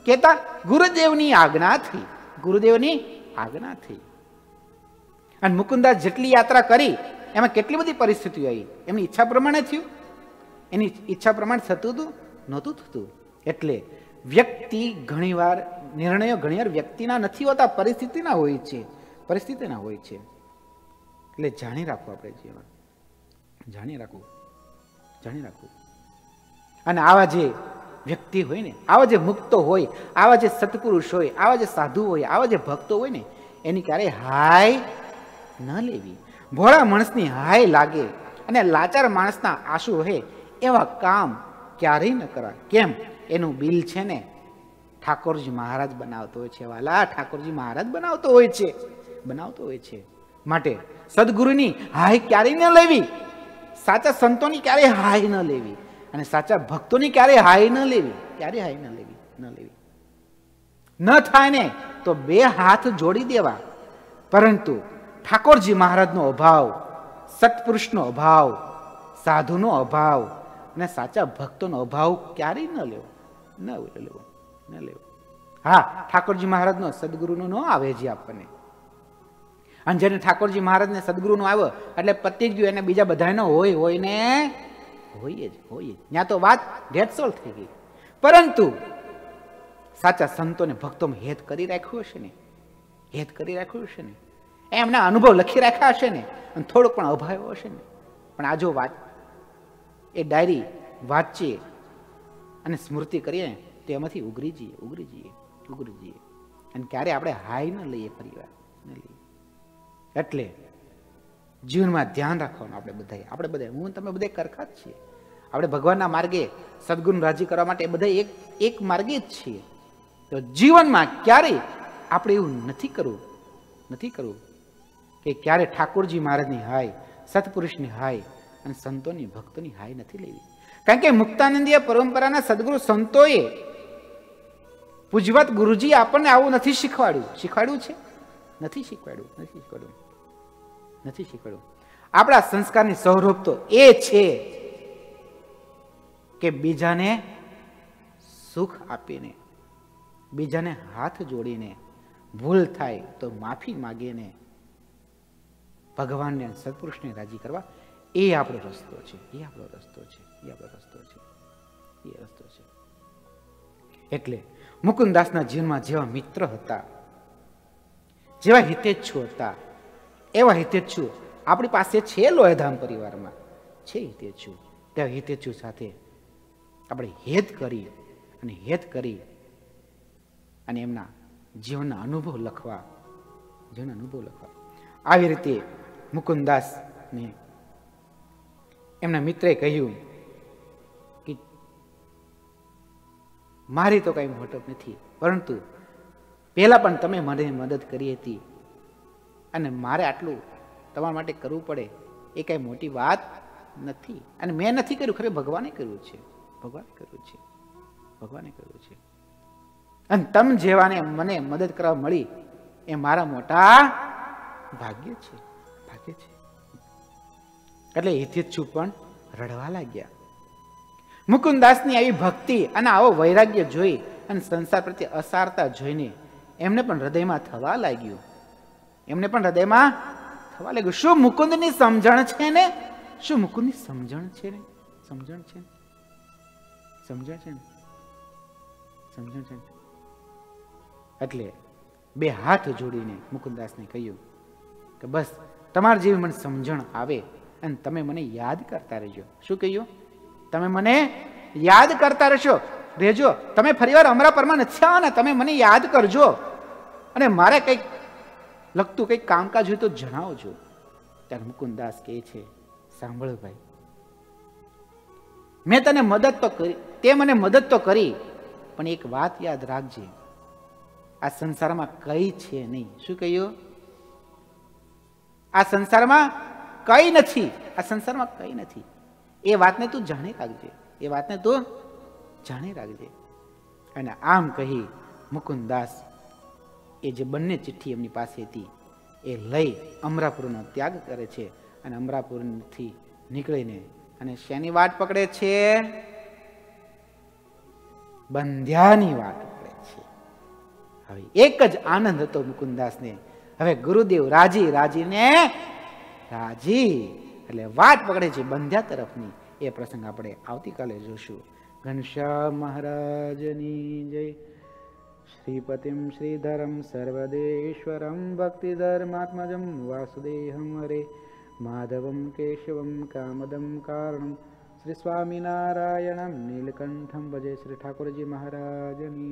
કેતા ગુરુદેવની આજ્ઞા થઈ, ગુરુદેવની આજ્ઞા થઈ. અને મુકુંદાસ જેટલી યાત્રા કરી એમાં કેટલી બધી પરિસ્થિતિઓ આવી, એમની ઈચ્છા પ્રમાણે થયું, એની ઈચ્છા પ્રમાણે થતું હતું, નહોતું થતું. એટલે વ્યક્તિ ઘણીવાર, નિર્ણયો ઘણીવાર વ્યક્તિના નથી હોતા, પરિસ્થિતિના હોય છે, પરિસ્થિતિના હોય છે. એટલે જાણી રાખવું, આપણે જીવન જાણી રાખવું, જાણી રાખવું. અને આવા જે વ્યક્તિ હોય ને, આવા જે મુક્તો હોય, આવા જે સત્પુરુષ હોય, આવા જે સાધુ હોય, આવા જે ભક્તો હોય ને, એની ક્યારેય હાય ન લેવી. ભોળા માણસની હાય લાગે અને લાચાર માણસના આંસુ વહે એવા કામ ક્યારેય ન કરાય. કેમ? એનું બિલ છે ને ઠાકોરજી મહારાજ બનાવતો હોય છે, વાલા ઠાકોરજી મહારાજ બનાવતો હોય છે, બનાવતો હોય છે. માટે સદગુરુની હાય ક્યારેય ન લેવી, સાચા સંતોની ક્યારેય હાય ન લેવી, અને સાચા ભક્તોની ક્યારેય હાય ન લેવી, ક્યારેય હાય ન લેવી, ન લેવી. ન થાય ને તો બે હાથ જોડી દેવા. પરંતુ ઠાકોરજી મહારાજનો અભાવ, સત્પુરુષનો અભાવ, સાધુનો અભાવ અને સાચા ભક્તોનો અભાવ ક્યારેય ન લેવો, ન લેવો, ન લેવો. હા, ઠાકોરજી મહારાજનો સદગુરુનો ન આવે છે આપણને. અને જેને ઠાકોરજી મહારાજને સદગુરુનો આવે એટલે પતિ જ ગયું, એને બીજા બધાનો હોય, હોય ને હોઈએ જ હોઈએ, ત્યાં તો વાત ઢેટસોલ થઈ ગઈ. પરંતુ સાચા સંતોને ભક્તોમાં હેત કરી રાખ્યું હશે ને, હેત કરી રાખ્યું હશે ને, એમના અનુભવ લખી રાખ્યા હશે ને, અને થોડોક પણ અભાવ્યો હશે ને. પણ આ જો વાત, એ ડાયરી વાંચીએ અને સ્મૃતિ કરીએ તો એમાંથી ઉગરી જઈએ, ઉગરી જઈએ, ઉગરી જઈએ. અને ક્યારે આપણે હાઈ ન લઈએ, પરિવાર ન લઈએ. એટલે જીવનમાં ધ્યાન રાખવાનું આપણે બધાએ, આપણે બધા, હું તમે બધા કરખા જ છીએ. આપણે ભગવાનના માર્ગે સદગુણ રાજી કરવા માટે બધા એક માર્ગે જ છીએ. તો જીવનમાં ક્યારેય આપણે એવું નથી કરવું, નથી કરવું કે ક્યારે ઠાકોરજી મહારાજની હાય, સત્પુરુષની હાય અને સંતોની, ભક્તોની હાય નથી લેવી. કારણ કે મુક્તાનંદીય પરંપરાના સદગુરુ સંતોએ, પૂજ્યપાદ ગુરુજીએ આપણને આવું નથી શીખવાડ્યું. શીખવાડ્યું છે? નથી શીખવાડ્યું, નથી શીખવાડ્યું, નથી શીખવાડ્યું. આપણા સંસ્કારની સૌરભ તો એ છે કે બીજાને સુખ આપીને, બીજાને હાથ જોડીને, ભૂલ થાય તો માફી માગીને ભગવાનને, સત્પુરુષને રાજી કરવા, એ આપણો રસ્તો છે, એ આપણો રસ્તો છે, એ આપણો રસ્તો છે, એ રસ્તો છે. એટલે મુકુંદાસના જીવનમાં જેવા મિત્ર હતા, જેવા હિતેચ્છુ હતા, એવા હિતેચ્છુ આપણી પાસે છે, લોહેધામ પરિવારમાં છે હિતેચ્છુ. તે હિતેચ્છુ સાથે આપણે હેત કરી અને હેત કરી અને એમના જીવનના અનુભવ લખવા, જીવનના અનુભવ લખવા. આવી રીતે મુકુંદાસને એમના મિત્રે કહ્યું કે મારી તો કંઈ મોટપ નથી, પરંતુ પહેલાં પણ તમે મને મદદ કરી હતી અને મારે આટલું તમારા માટે કરવું પડે એ કાંઈ મોટી વાત નથી. અને મેં નથી કર્યું, ખરે ભગવાને કર્યું છે, ભગવાને કર્યું છે, ભગવાને કર્યું છે. અને તમ જેવાને મને મદદ કરવા મળી એ મારા મોટા ભાગ્ય છે, ભાગ્ય છે. એટલે હિતેચ્છુ પણ રડવા લાગ્યા। મુકુંદાસની આવી ભક્તિ અને આવો વૈરાગ્ય જોઈ અને સંસાર પ્રત્યે અસારતા જોઈને એમને પણ હૃદયમાં થવા લાગ્યું, એમને પણ હૃદયમાં થવા લાગ્યું શું મુકુંદની સમજણ છે ને, શું મુકુંદની સમજણ છે ને, સમજણ છે ને, સમજણ છે ને, સમજણ છે ને। એટલે બે હાથ જોડીને મુકુંદાસને કહ્યું કે બસ તમારા જેવી મને સમજણ આવે અને તમે મને યાદ કરતા રહેજો। શું કહ્યું? તમે મને યાદ કરતા રહેજો, તમે ફરીવાર અમારા પરમાં નથી આવવાના, તમે મને યાદ કરજો અને મારે કંઈક લગતું કંઈક કામકાજ હોય તો જણાવજો। ત્યારે મુકુંદાસ કહે છે સાંભળો ભાઈ, મેં તને મદદ તો કરી, તે મને મદદ તો કરી, પણ એક વાત યાદ રાખજે, आ संसार में कई है नहीं। शु कहू? आ संसार में कई नहीं, आ संसार में कई नहीं, ए बात ने तू जाने राखजे, ए बात ने तू जाने राखजे। अने आम कही मुकुंदास ए जे बन्ने चिठ्ठी एमनी पासे थी ए लई अमरापुरनो त्याग करे छे अने अमरापुरथी निकळीने अने शेनी वाट पकड़े छे? बंध्यानी वाट। एक ज आनंद तो मुकुंदास ने, हवे गुरुदेव राजी, राजी ने राजी, એટલે વાત પકડે છે બંધ્યા તરફની। એ પ્રસંગ આપણે આવતીકાલે જોશું। ઘનશ્યામ મહારાજની જય। શ્રીપતિમ શ્રીધરમ સર્વદેશ્વરમ ભક્તિધર્માત્મજમ વાસુદેહમ હરે માધવમ કેશવમ કામદમ કારણમ શ્રી સ્વામિનારાયણમ નીલકંઠમ ભજે। શ્રી ઠાકોરજી મહારાજની।